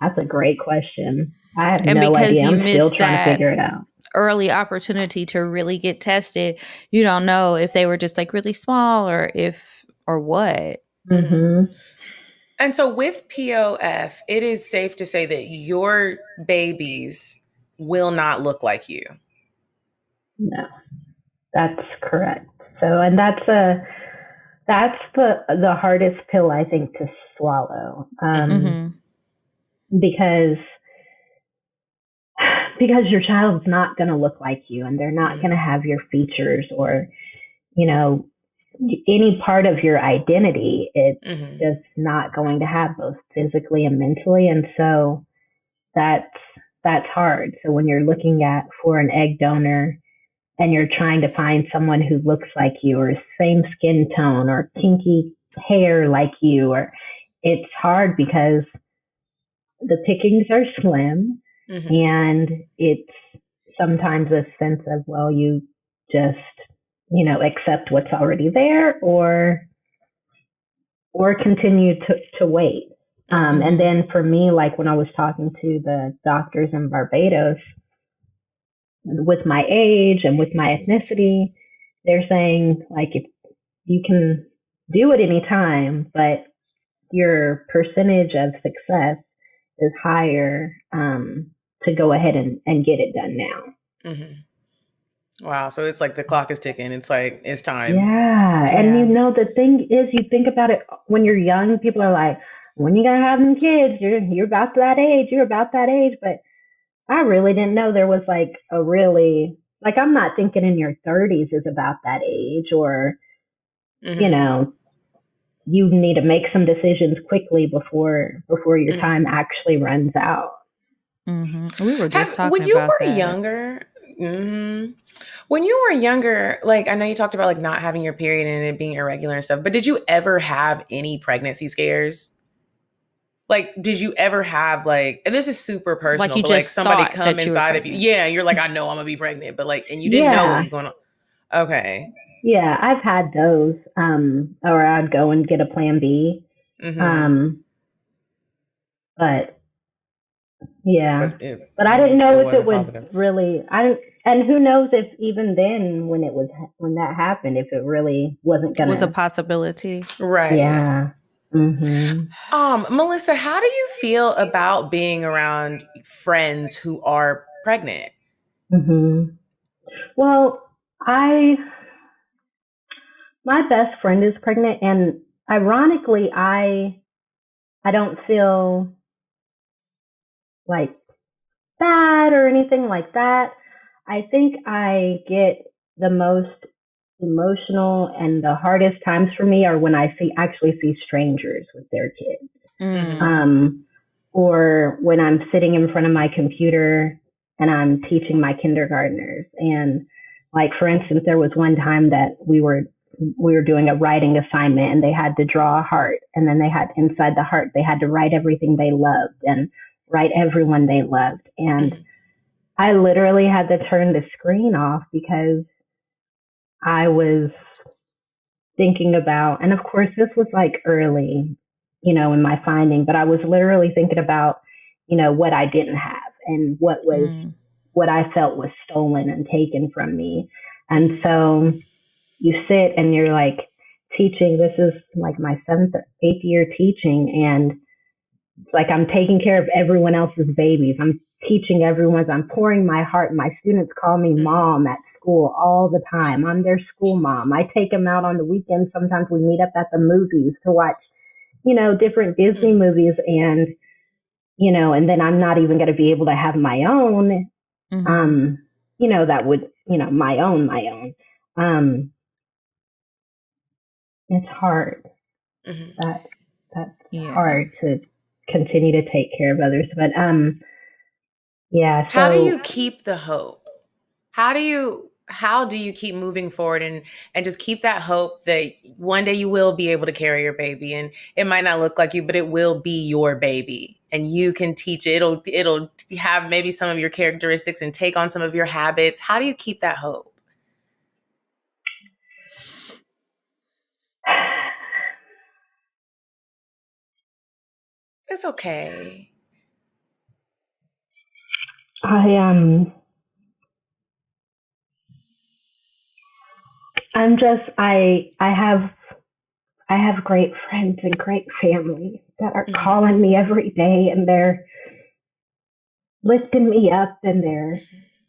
That's a great question. I have and no idea. I'm still trying to figure it out. Early opportunity to really get tested. You don't know if they were just like really small or if, or what. Mm-hmm. And so with P O F, it is safe to say that your babies will not look like you. No, that's correct. So, and that's a, that's the, the hardest pill I think to swallow. Um, mm-hmm. because, because your child's not going to look like you and they're not going to have your features or, you know, any part of your identity. It's mm-hmm. just not going to have both physically and mentally. And so that's, that's hard. So when you're looking at for an egg donor and you're trying to find someone who looks like you or same skin tone or kinky hair like you, or it's hard because the pickings are slim mm-hmm. and it's sometimes a sense of, well, you just, you know, accept what's already there or or continue to, to wait. Um, and then for me, like when I was talking to the doctors in Barbados, with my age and with my ethnicity, they're saying like, if you can do it any time, but your percentage of success is higher um, to go ahead and, and get it done now. Mm-hmm. Wow. So it's like the clock is ticking. It's like, it's time. Yeah. yeah. And you know, the thing is, you think about it when you're young, people are like, when you gonna have them kids? You're, you're about that age. You're about that age. But I really didn't know there was like a really, like, I'm not thinking in your thirties is about that age or, mm-hmm. you know, you need to make some decisions quickly before, before your mm-hmm. time actually runs out. Mm-hmm. We were just have, talking when you about were that. Younger, mm-hmm. when you were younger, like, I know you talked about like not having your period and it being irregular and stuff, but did you ever have any pregnancy scares? Like, did you ever have like, and this is super personal, like, you but just like somebody come inside of you. Yeah. You're like, I know I'm gonna be pregnant, but like, and you didn't yeah. know what was going on. Okay. Yeah. I've had those, um, or I'd go and get a plan B. Mm-hmm. Um, but yeah, but, it, but I didn't know if it was really, I didn't, and who knows if even then when it was, when that happened, if it really wasn't going to. It was a possibility. Right. Yeah. Mm-hmm. Um, Melissa, how do you feel about being around friends who are pregnant? Mm-hmm. Well, I, my best friend is pregnant, and ironically, I, I don't feel like bad or anything like that. I think I get the most emotional, and the hardest times for me are when I see actually see strangers with their kids, mm. um, or when I'm sitting in front of my computer and I'm teaching my kindergartners. And like, for instance, there was one time that we were we were doing a writing assignment, and they had to draw a heart, and then they had inside the heart they had to write everything they loved and write everyone they loved, and I literally had to turn the screen off because I was thinking about, and of course this was like early, you know, in my finding, but I was literally thinking about, you know, what I didn't have and what was, mm. what I felt was stolen and taken from me. And so you sit and you're like teaching, this is like my seventh or eighth year teaching. And it's like, I'm taking care of everyone else's babies. I'm teaching everyone's, I'm pouring my heart. My students call me mom at school all the time. I'm their school mom. I take them out on the weekends. Sometimes we meet up at the movies to watch, you know, different Disney movies. And, you know, and then I'm not even going to be able to have my own, mm-hmm. um, you know, that would, you know, my own, my own. Um, it's hard. Mm-hmm. That, that's yeah. hard to continue to take care of others. But, um, yeah. So, how do you keep the hope? How do you, how do you keep moving forward and, and just keep that hope that one day you will be able to carry your baby, and it might not look like you, but it will be your baby and you can teach it. It'll, it'll have maybe some of your characteristics and take on some of your habits. How do you keep that hope? It's okay. I, um, I'm just, I, I have, I have great friends and great family that are mm-hmm. calling me every day, and they're lifting me up, and they're,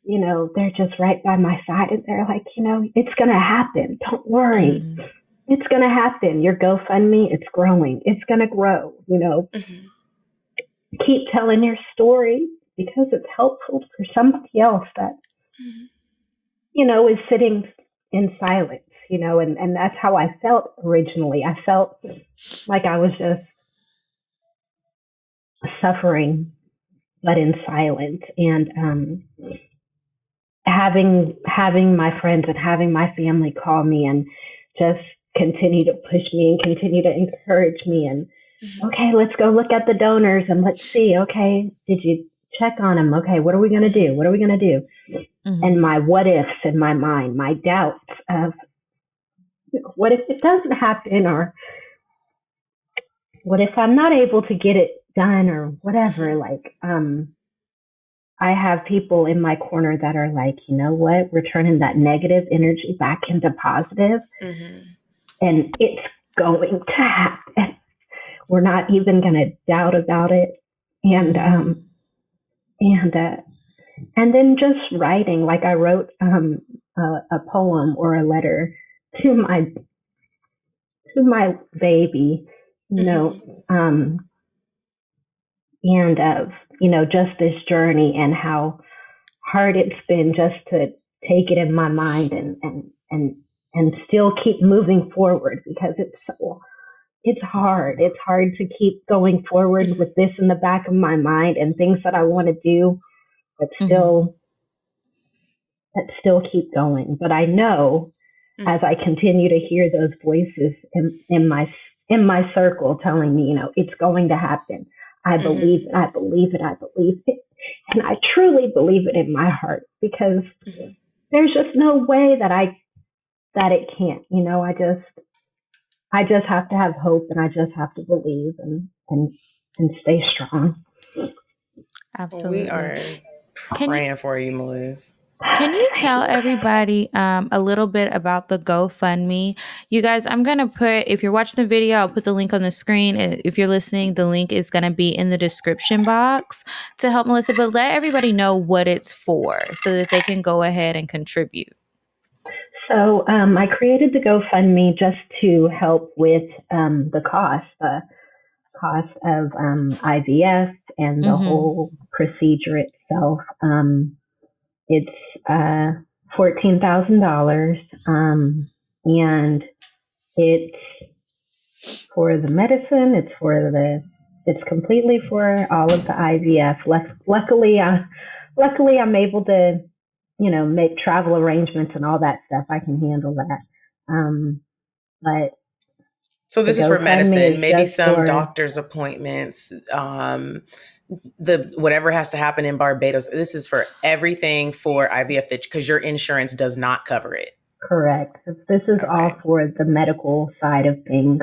you know, they're just right by my side, and they're like, you know, it's going to happen. Don't worry. Mm-hmm. It's going to happen. Your GoFundMe, it's growing. It's going to grow, you know, mm-hmm. keep telling your story because it's helpful for somebody else that, mm-hmm. you know, is sitting in silence, you know, and, and that's how I felt originally. I felt like I was just suffering, but in silence. And um, having having my friends and having my family call me and just continue to push me and continue to encourage me. And, mm-hmm. okay, let's go look at the donors and let's see, okay, did you check on them? Okay, what are we going to do? What are we going to do? Mm-hmm. And my what ifs in my mind, my doubts of, What if it doesn't happen, or what if I'm not able to get it done, or whatever? Like, um, I have people in my corner that are like, you know what, we're turning that negative energy back into positive, mm-hmm. and it's going to happen. We're not even going to doubt about it. And, um, and, uh, and then just writing, like I wrote, um, a, a poem or a letter to my, to my baby, you know, um, and, of, you know, just this journey and how hard it's been just to take it in my mind and, and, and, and still keep moving forward, because it's so, it's hard. It's hard to keep going forward with this in the back of my mind and things that I want to do, but still, mm-hmm. but still keep going. But I know, mm-hmm. as I continue to hear those voices in, in my, in my circle telling me, you know, it's going to happen. I believe mm-hmm. it, I believe it, I believe it. And I truly believe it in my heart, because mm-hmm. there's just no way that I, that it can't, you know. I just, I just have to have hope, and I just have to believe and, and, and stay strong. Absolutely. We are praying you, for you, Melissa. Can you tell everybody um, a little bit about the GoFundMe? You guys, I'm going to put, if you're watching the video, I'll put the link on the screen. If you're listening, the link is going to be in the description box to help Melissa, but let everybody know what it's for so that they can go ahead and contribute. So um, I created the GoFundMe just to help with um, the cost, the cost of um, I V F and the mm-hmm. whole procedure itself. Um, it's uh, fourteen thousand dollars, um, and it's for the medicine. It's for the. It's completely for all of the I V F. L- luckily, uh, luckily, I'm able to, you know, make travel arrangements and all that stuff. I can handle that. Um, but so this is for medicine, maybe some for, doctor's appointments, um, the, whatever has to happen in Barbados. This is for everything for I V F, that, cause your insurance does not cover it. Correct. This is okay. all for the medical side of things,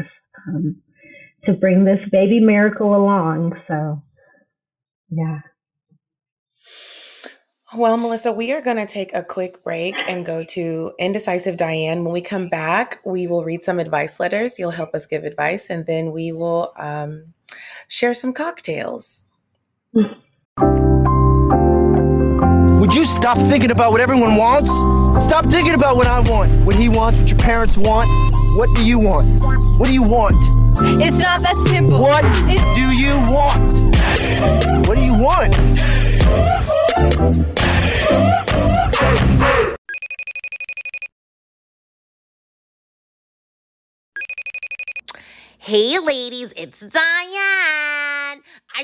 um, to bring this baby miracle along. So yeah. Well, Melissa, we are going to take a quick break and go to Indecisive Diane. When we come back, we will read some advice letters. You'll help us give advice, and then we will um, share some cocktails. Would you stop thinking about what everyone wants? Stop thinking about what I want, what he wants, what your parents want. What do you want? What do you want? It's not that simple. What it's- do you want? What do you want? Hey ladies, it's Diane. I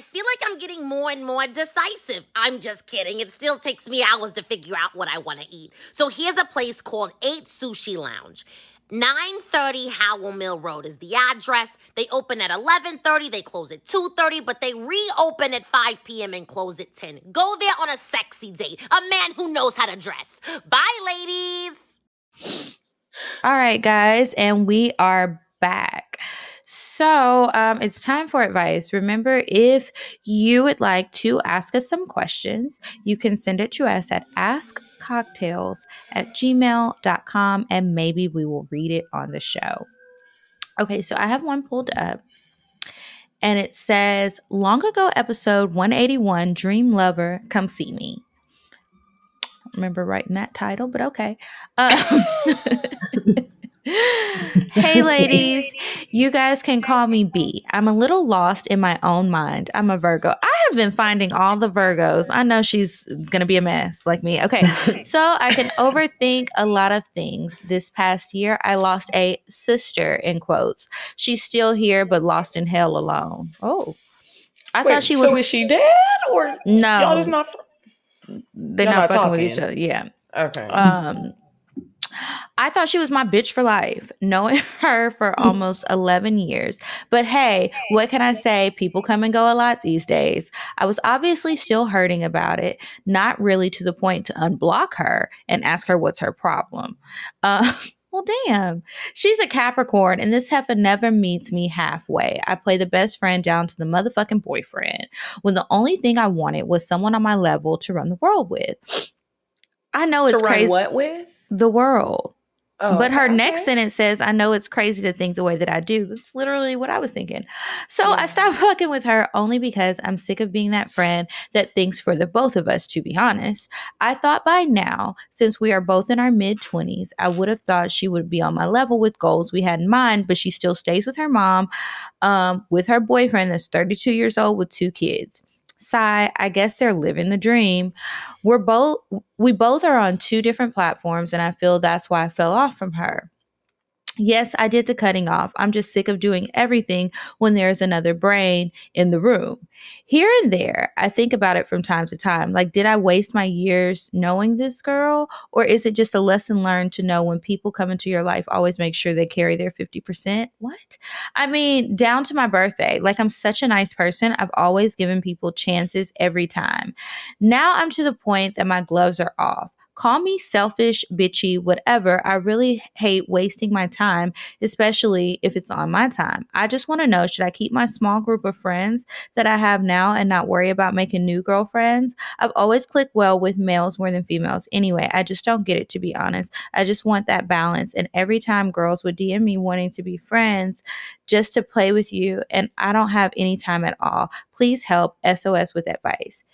feel like I'm getting more and more decisive. I'm just kidding. It still takes me hours to figure out what I want to eat. So here's a place called eight Sushi Lounge. nine thirty Howell Mill Road is the address. They open at eleven thirty. They close at two thirty, but they reopen at five p.m. and close at ten. Go there on a sexy date. A man who knows how to dress. Bye, ladies. All right, guys, and we are back. So um, it's time for advice. Remember, if you would like to ask us some questions, you can send it to us at ask cocktails at gmail dot com, and maybe we will read it on the show. Okay, so I have one pulled up, and it says, long ago episode one eighty-one, Dream Lover, Come See Me. I don't remember writing that title, but okay. Um, Hey ladies, you guys can call me B. I'm a little lost in my own mind. I'm a Virgo. I have been finding all the Virgos. I know she's going to be a mess like me. Okay, so I can overthink a lot of things. This past year, I lost a sister, in quotes. She's still here, but lost in hell alone. Oh, I Wait, thought she was. So is she dead or no? Y'all just not. They're not, not fucking with each other. Yeah. Okay. Um. I thought she was my bitch for life, knowing her for almost eleven years. But hey, what can I say? People come and go a lot these days. I was obviously still hurting about it, not really to the point to unblock her and ask her what's her problem. Uh, well, damn, she's a Capricorn and this heifer never meets me halfway. I play the best friend down to the motherfucking boyfriend when the only thing I wanted was someone on my level to run the world with. I know it's crazy. To run what with? The world. Oh, but her okay. next sentence says, I know it's crazy to think the way that I do. That's literally what I was thinking. So yeah. I stopped fucking with her only because I'm sick of being that friend that thinks for the both of us, to be honest. I thought by now, since we are both in our mid twenties, I would have thought she would be on my level with goals we had in mind, but she still stays with her mom, um, with her boyfriend that's thirty-two years old with two kids. Sigh, I guess they're living the dream. We're both, we both are on two different platforms, and I feel that's why I fell off from her. Yes, I did the cutting off. I'm just sick of doing everything when there's another brain in the room. Here and there, I think about it from time to time. Like, did I waste my years knowing this girl? Or is it just a lesson learned to know when people come into your life, always make sure they carry their fifty percent? What? I mean, down to my birthday. Like, I'm such a nice person. I've always given people chances every time. Now I'm to the point that my gloves are off. Call me selfish, bitchy, whatever. I really hate wasting my time, especially if it's on my time. I just want to know, should I keep my small group of friends that I have now and not worry about making new girlfriends? I've always clicked well with males more than females. Anyway, I just don't get it, to be honest. I just want that balance. And every time girls would D M me wanting to be friends just to play with you, and I don't have any time at all. Please help. S O S with advice.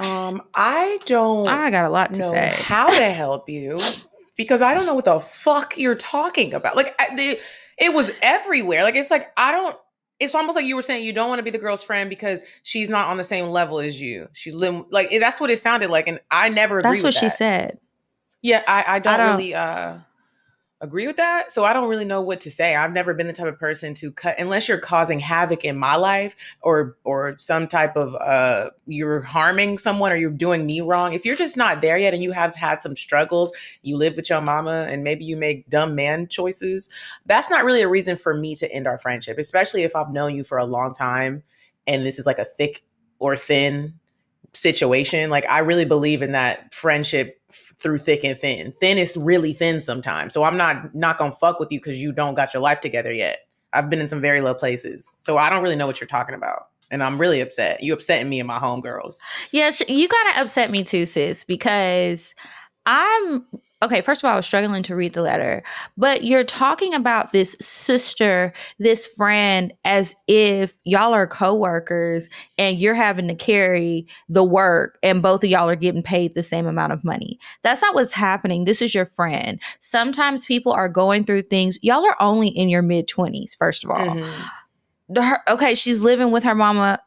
Um, I don't I got a lot to know say. How to help you, because I don't know what the fuck you're talking about. Like, I, the, it was everywhere. Like, it's like, I don't, it's almost like you were saying you don't want to be the girl's friend because she's not on the same level as you. She's like, that's what it sounded like. And I never agree with that. That's what she said. Yeah. I, I, don't I don't really, uh, agree with that. So I don't really know what to say. I've never been the type of person to cut, unless you're causing havoc in my life, or or some type of uh you're harming someone or you're doing me wrong. If you're just not there yet and you have had some struggles, you live with your mama and maybe you make dumb man choices, that's not really a reason for me to end our friendship, especially if I've known you for a long time and this is like a thick or thin situation. Like, I really believe in that friendship through thick and thin. Thin is really thin sometimes. So I'm not not gonna fuck with you because you don't got your life together yet. I've been in some very low places. So I don't really know what you're talking about. And I'm really upset. You upsetting me and my homegirls. Yeah, you gotta upset me too, sis, because I'm okay, first of all, I was struggling to read the letter, but you're talking about this sister, this friend, as if y'all are coworkers and you're having to carry the work and both of y'all are getting paid the same amount of money. That's not what's happening. This is your friend. Sometimes people are going through things. Y'all are only in your mid twenties, first of all. Mm-hmm. The, her, okay, she's living with her mama.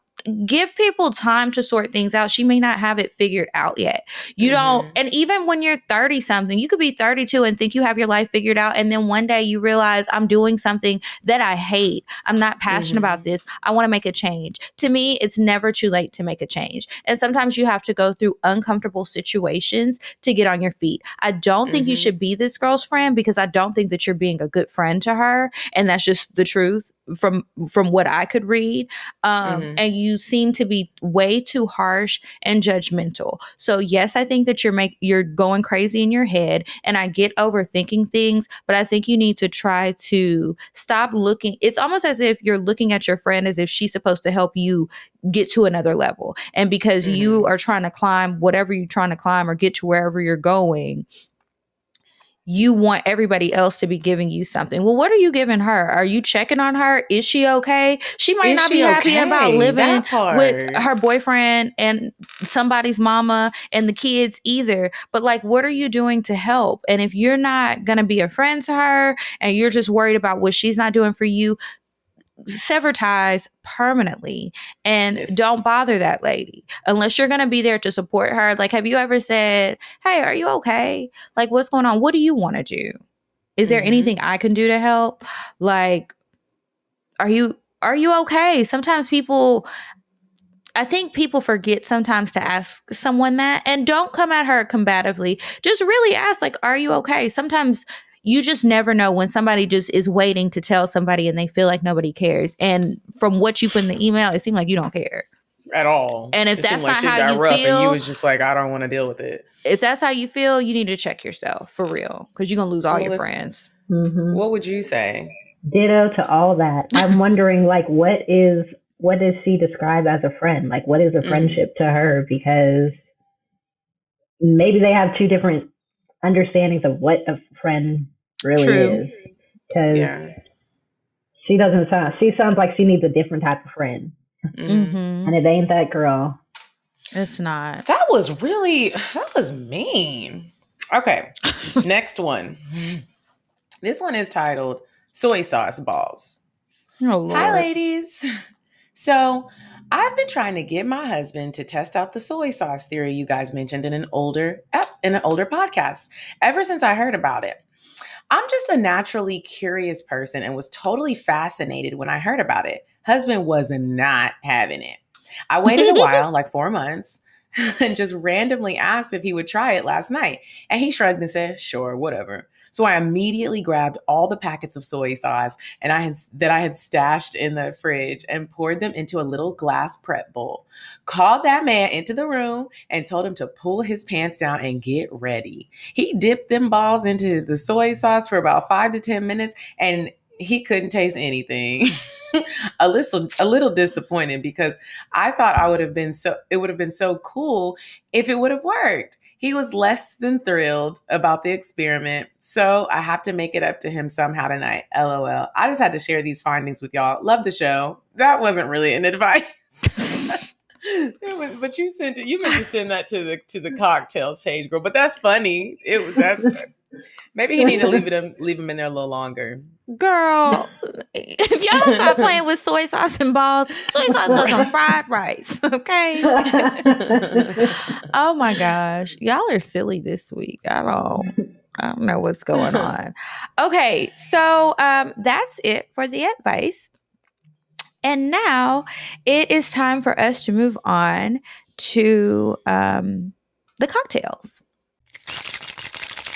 Give people time to sort things out. She may not have it figured out yet. You mm-hmm. don't, and even when you're thirty something, you could be thirty-two and think you have your life figured out. And then one day you realize, I'm doing something that I hate. I'm not passionate mm-hmm. about this. I want to make a change. To me, it's never too late to make a change. And sometimes you have to go through uncomfortable situations to get on your feet. I don't mm-hmm. think you should be this girl's friend, because I don't think that you're being a good friend to her. And that's just the truth. From from what I could read, um, mm-hmm. and you seem to be way too harsh and judgmental. So yes, I think that you're make you're going crazy in your head, and I get overthinking things. But I think you need to try to stop looking. It's almost as if you're looking at your friend as if she's supposed to help you get to another level, and because mm-hmm. you are trying to climb whatever you're trying to climb or get to wherever you're going, you want everybody else to be giving you something. Well, what are you giving her? Are you checking on her? Is she okay? She might Is not she be happy okay? about living with her boyfriend and somebody's mama and the kids either. But like, what are you doing to help? And if you're not going to be a friend to her and you're just worried about what she's not doing for you, sever ties permanently and yes. don't bother that lady unless you're going to be there to support her. Like, have you ever said, hey, are you okay? Like, what's going on? What do you want to do? Is there mm-hmm. anything I can do to help? Like, are you, are you okay? Sometimes people, I think people forget sometimes to ask someone that, and don't come at her combatively. Just really ask, like, are you okay? Sometimes you just never know when somebody just is waiting to tell somebody and they feel like nobody cares. And from what you put in the email, it seemed like you don't care. at all. And if that's not how you feel, and you was just like, I don't want to deal with it. If that's how you feel, you need to check yourself for real, because you're gonna lose all well, your friends. Mm-hmm. What would you say? Ditto to all that. I'm wondering, like, what is what does she describe as a friend? Like, what is a friendship mm-hmm. to her? Because maybe they have two different understandings of what a friend really True. is. Because yeah. she doesn't sound. She sounds like she needs a different type of friend. Mm-hmm. And it ain't that girl. It's not. That was really, that was mean. Okay. Next one. This one is titled Soy Sauce Balls. Oh, Lord. Hi, ladies. So I've been trying to get my husband to test out the soy sauce theory you guys mentioned in an older in an older podcast ever since I heard about it. I'm just a naturally curious person and was totally fascinated when I heard about it. Husband was not having it. I waited a while, like four months, and just randomly asked if he would try it last night. And he shrugged and said, sure, whatever. So I immediately grabbed all the packets of soy sauce and I had, that I had stashed in the fridge and poured them into a little glass prep bowl, called that man into the room and told him to pull his pants down and get ready. He dipped them balls into the soy sauce for about five to ten minutes and he couldn't taste anything. A little, a little disappointed because I thought I would have been so, it would have been so cool if it would have worked. He was less than thrilled about the experiment. So I have to make it up to him somehow tonight. L O L. I just had to share these findings with y'all. Love the show. That wasn't really an advice. It was, but you sent it, you meant to send that to the, to the cocktails page, girl, but that's funny. It was, that's, maybe he needed to leave him, leave him in there a little longer. Girl, if y'all don't start playing with soy sauce and balls, soy sauce goes on fried rice, okay? Oh my gosh. Y'all are silly this week. I don't, I don't know what's going on. Okay, so um, that's it for the advice. And now it is time for us to move on to um, the cocktails.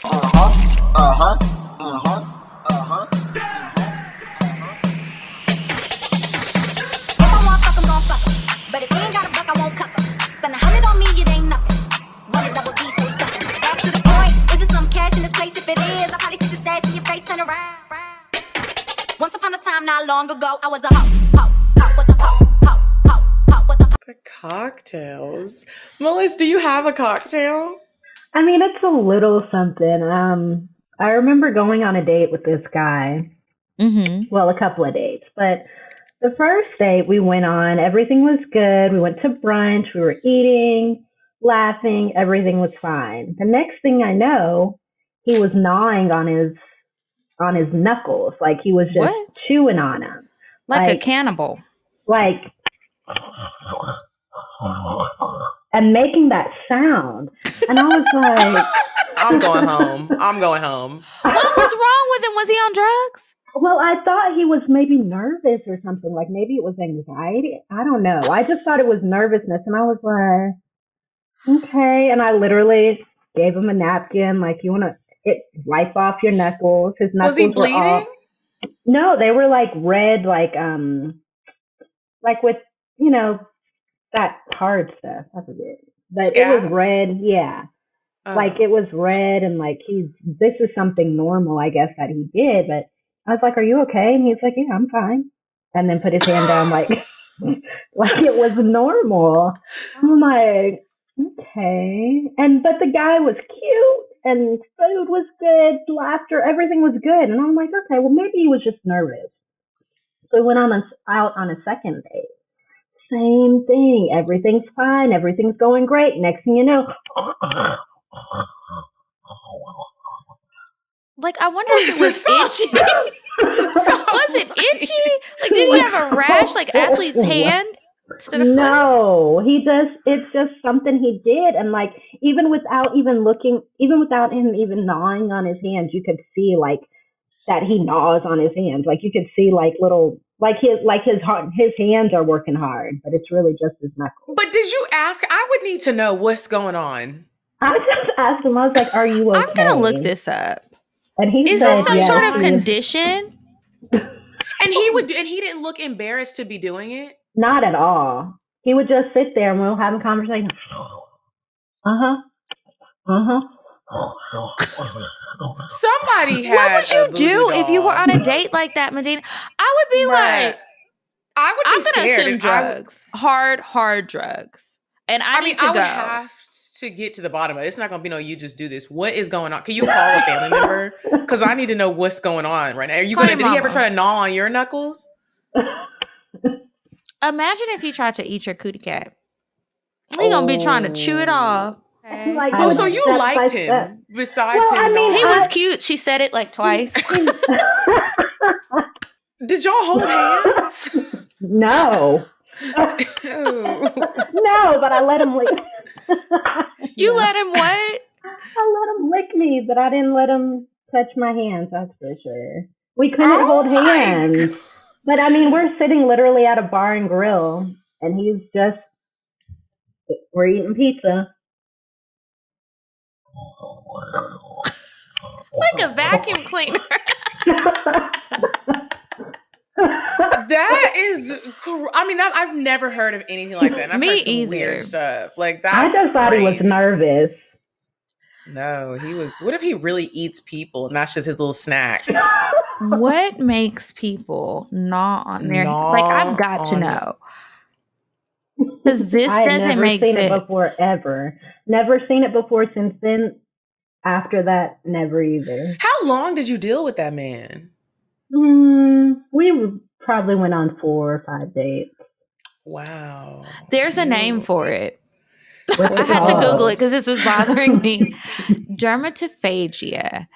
Uh-huh, uh-huh, uh-huh. Uh-huh. If I want fuck, I'm gon' fuck 'em. But if you ain't got a buck, I won't cup 'em. Spend a hundred on me, it ain't nothing. One double D, so stuck 'em. Back to the point, is it some cash in this place? If it is, I'll probably see the stats in your face turn around. Once upon a time, not long ago, I was a hoe, hoe, hoe, was a hoe, hoe, hoe, hoe, was a hoe. The cocktails. Melissa, do you have a cocktail? I mean, it's a little something. Um... I remember going on a date with this guy. Mm-hmm. Well, a couple of dates. But the first date we went on, everything was good. We went to brunch. We were eating, laughing. Everything was fine. The next thing I know, he was gnawing on his on his knuckles. Like he was just what? chewing on them. Like, like a cannibal. Like. And making that sound. And I was like. I'm going home. I'm going home. What was wrong with him? Was he on drugs? Well, I thought he was maybe nervous or something. Like maybe it was anxiety. I don't know. I just thought it was nervousness. And I was like, okay. And I literally gave him a napkin. Like, you want to wipe off your knuckles. His knuckles was he bleeding? Were all, no, they were like red, like, um, like with, you know, that hard stuff. I forget. But Scabs. It was red. Yeah. Oh. Like it was red and like he's, this is something normal, I guess, that he did. But I was like, are you okay? And he's like, yeah, I'm fine. And then put his hand down like, like it was normal. I'm like, okay. And, but the guy was cute and food was good, laughter, everything was good. And I'm like, okay, well maybe he was just nervous. So we went on a, out on a second date. Same thing. Everything's fine. Everything's going great. Next thing you know. Like, I wonder if it was itchy. So, was it itchy? Like, did he have a rash, like athlete's hand? Instead of no, he just, it's just something he did. And like, even without even looking, even without him even gnawing on his hands, you could see like that he gnaws on his hands. Like you could see like little... Like his, like his, his hands are working hard, but it's really just his knuckles. But did you ask? I would need to know what's going on. I just asked him. I was like, "Are you okay?" I'm gonna look this up. And he is said, this some yes, sort of condition? And he would, and he didn't look embarrassed to be doing it. Not at all. he would just sit there and we'll have a conversation. Uh-huh. Uh-huh. Somebody had What would you do doll. if you were on a date like that, Medina? I would be right. like, I would be I'm going to assume drugs. I, hard, hard drugs. And I, I need mean, to I go. would have to get to the bottom of it. It's not going to be, no, you just do this. What is going on? Can you call a family member? Because I need to know what's going on right now. Are you going to, did he ever try to gnaw on your knuckles? Imagine if he tried to eat your cootie cat. He oh. going to be trying to chew it off. Okay. Like, oh, so you liked him step. besides well, him. I mean, he I, was cute. She said it like twice. Did y'all hold hands? No. No, but I let him lick. You yeah. let him what? I let him lick me, but I didn't let him touch my hands, that's for sure. We couldn't oh, hold hands. God. But I mean, we're sitting literally at a bar and grill, and he's just, we're eating pizza. Like a vacuum cleaner. That is, cr I mean, that I've never heard of anything like that. And I've Me heard some either. Weird stuff. Like that. I just thought crazy. he was nervous. No, he was. What if he really eats people and that's just his little snack? What makes people gnaw on their? Gnaw like I've got to know. Because this I doesn't never make seen sense. It before ever. Never seen it before since then. After that, never either. How long did you deal with that man? Mm, we probably went on four or five dates. Wow. There's Ew. a name for it. What's I had called? to Google it because this was bothering me. Dermatophagia.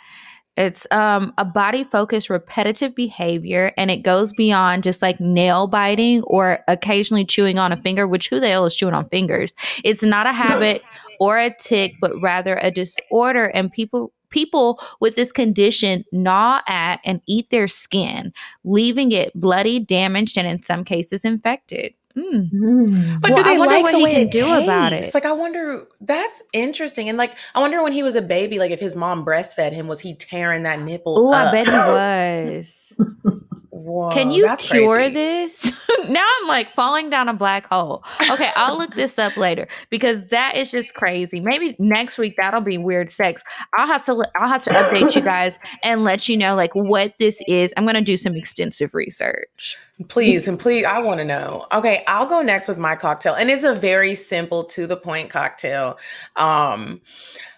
It's um, a body-focused repetitive behavior, and it goes beyond just like nail biting or occasionally chewing on a finger, which who the hell is chewing on fingers? It's not a habit or a tick, but rather a disorder, and people people with this condition gnaw at and eat their skin, leaving it bloody, damaged, and in some cases infected. Mm. But well, do they I wonder like what the way he can do tastes. about it. Like, I wonder, that's interesting. And like, I wonder when he was a baby, like if his mom breastfed him, was he tearing that nipple Oh, I bet he was. Whoa, can you cure crazy. this? Now I'm like falling down a black hole. Okay, I'll look this up later because that is just crazy. Maybe next week that'll be weird sex. I'll have to I'll have to update you guys and let you know like what this is. I'm gonna do some extensive research. Please and please, I want to know. Okay, I'll go next with my cocktail, and it's a very simple to the point cocktail. Um,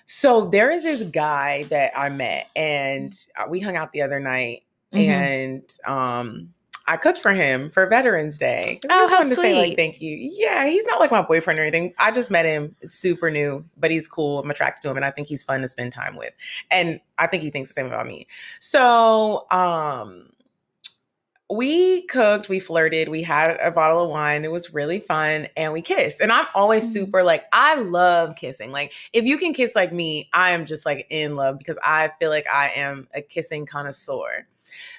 so there is this guy that I met, and we hung out the other night. Mm-hmm. And um, I cooked for him for Veterans Day. I just oh, wanted to sweet. say, like, thank you. Yeah, he's not like my boyfriend or anything. I just met him. It's super new, but he's cool. I'm attracted to him, and I think he's fun to spend time with. And I think he thinks the same about me. So um, we cooked. We flirted. We had a bottle of wine. It was really fun. And we kissed. And I'm always mm-hmm. super, like, I love kissing. Like, if you can kiss like me, I am just, like, in love because I feel like I am a kissing connoisseur.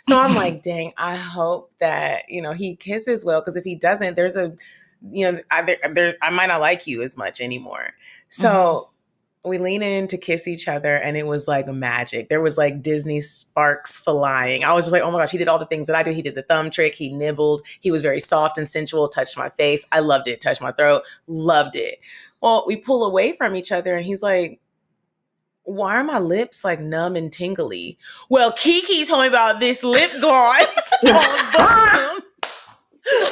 So I'm like, dang, I hope that, you know, he kisses well. Because if he doesn't, there's a, you know, I, there, there, I might not like you as much anymore. So mm-hmm. we lean in to kiss each other. And it was like magic. There was like Disney sparks flying. I was just like, oh, my gosh, he did all the things that I do. He did the thumb trick. He nibbled. He was very soft and sensual. Touched my face. I loved it. Touched my throat. Loved it. Well, we pull away from each other. And he's like, why are my lips like numb and tingly? Well, Kiki told me about this lip gloss on Buxom,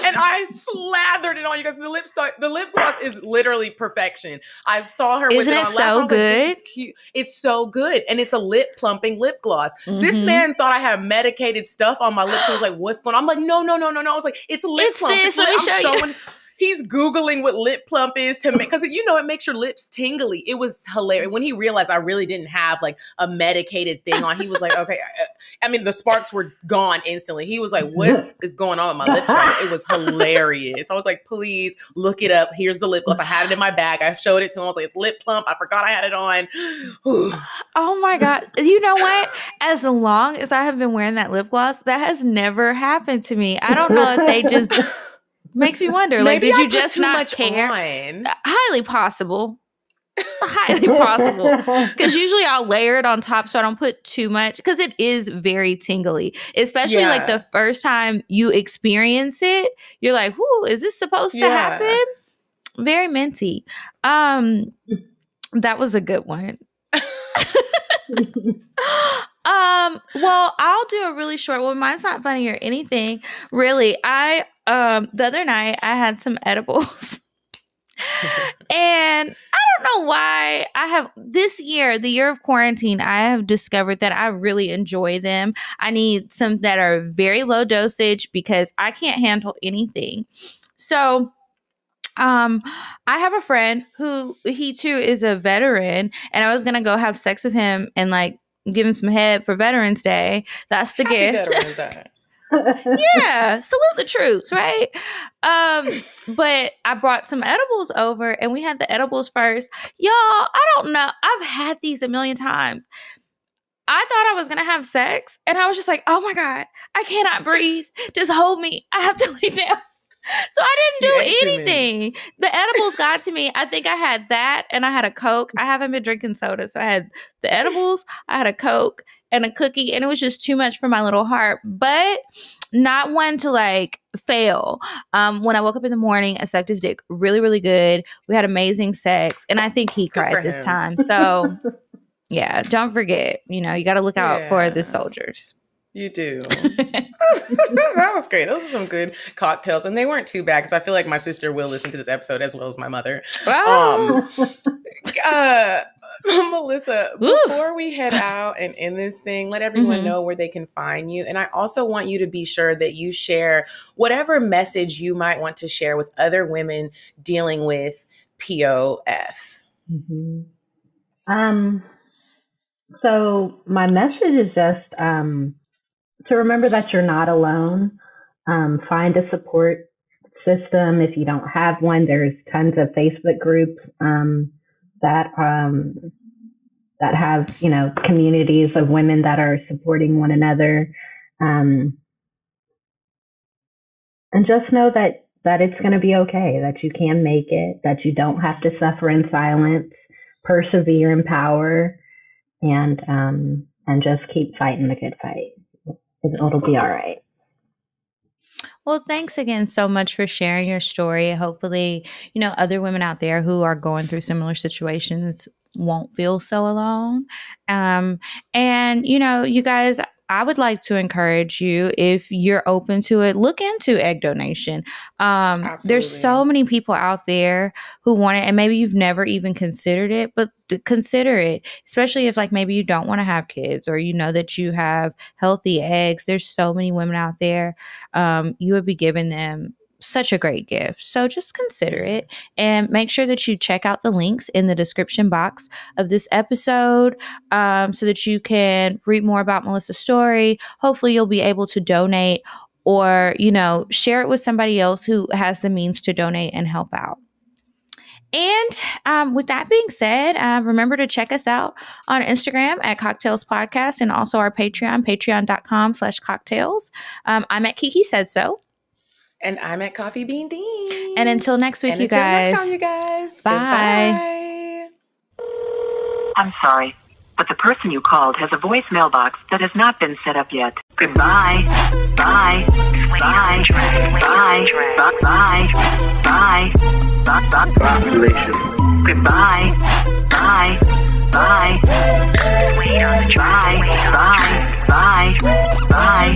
and I slathered it on you guys. The lip start, the lip gloss is literally perfection. I saw her Isn't with it, it on so last time. Good? Like, this is cute. It's so good, and it's a lip plumping lip gloss. Mm-hmm. This man thought I had medicated stuff on my lips. I was like, "What's going on?" I'm like, "No, no, no, no, no." I was like, "It's lip it's plump." This. It's Let lip. me show I'm you. Showing He's Googling what lip plump is to make, because, you know, it makes your lips tingly. It was hilarious. When he realized I really didn't have like a medicated thing on, he was like, okay. I, I mean, the sparks were gone instantly. He was like, what is going on with my lips right now? It was hilarious. I was like, please look it up. Here's the lip gloss. I had it in my bag. I showed it to him. I was like, it's lip plump. I forgot I had it on. Ooh. Oh my God. You know what? As long as I have been wearing that lip gloss, that has never happened to me. I don't know if they just... Makes me wonder, like, Maybe did I you just not care? Uh, highly possible. Highly possible. Because usually I'll layer it on top so I don't put too much. Because it is very tingly. Especially, yeah. like, the first time you experience it, you're like, whoo, is this supposed yeah. to happen? Very minty. Um, that was a good one. Um, well, I'll do a really short one. Mine's not funny or anything, really. I, um, the other night I had some edibles and I don't know why I have this year, the year of quarantine, I have discovered that I really enjoy them. I need some that are very low dosage because I can't handle anything. So Um, I have a friend who he too is a veteran, and I was going to go have sex with him and like give him some head for Veterans Day. That's the Happy gift. Veterans Day. Yeah. Salute the troops. Right. Um, but I brought some edibles over and we had the edibles first. Y'all, I don't know. I've had these a million times. I thought I was going to have sex and I was just like, oh my God, I cannot breathe. Just hold me. I have to lay down. So I didn't do anything. The edibles got to me. I think I had that and I had a Coke. I haven't been drinking soda. So I had the edibles, I had a Coke and a cookie, and it was just too much for my little heart, but not one to like fail. Um, when I woke up in the morning, I sucked his dick really, really good. We had amazing sex and I think he cried this time. So yeah, don't forget, you know, you got to look out yeah. for the soldiers. You do. That was great. Those were some good cocktails. And they weren't too bad because I feel like my sister will listen to this episode as well as my mother. Wow. Um, uh, Melissa, Ooh. before we head out and end this thing, let everyone mm-hmm. know where they can find you. And I also want you to be sure that you share whatever message you might want to share with other women dealing with P O F. Mm-hmm. Um. So my message is just... Um, to remember that you're not alone. Um, find a support system. If you don't have one, there's tons of Facebook groups um, that um, that have, you know, communities of women that are supporting one another. Um, and just know that, that it's going to be okay, that you can make it, that you don't have to suffer in silence, persevere in power, and um, and just keep fighting the good fight. It'll be all right. Well, thanks again so much for sharing your story. Hopefully, you know, other women out there who are going through similar situations won't feel so alone. Um, and, you know, you guys, I would like to encourage you, if you're open to it, look into egg donation. Um, Absolutely. There's so many people out there who want it, and maybe you've never even considered it, but consider it, especially if like maybe you don't want to have kids or you know that you have healthy eggs. There's so many women out there. Um, you would be giving them such a great gift. So just consider it and make sure that you check out the links in the description box of this episode um, so that you can read more about Melissa's story. Hopefully you'll be able to donate or, you know, share it with somebody else who has the means to donate and help out. And um, with that being said, uh, remember to check us out on Instagram at Cocktails Podcast and also our Patreon, patreon.com slash cocktails. Um, I'm at Kiki Said So. And I'm at Coffee Bean Dean. And until next week, and you until guys. Next time, you guys. Bye. Goodbye. I'm sorry, but the person you called has a voice mailbox that has not been set up yet. Goodbye. Bye. Bye. Bye. Bye. Bye. Population. Goodbye. Bye. Bye. Bye. Bye. Bye. Bye.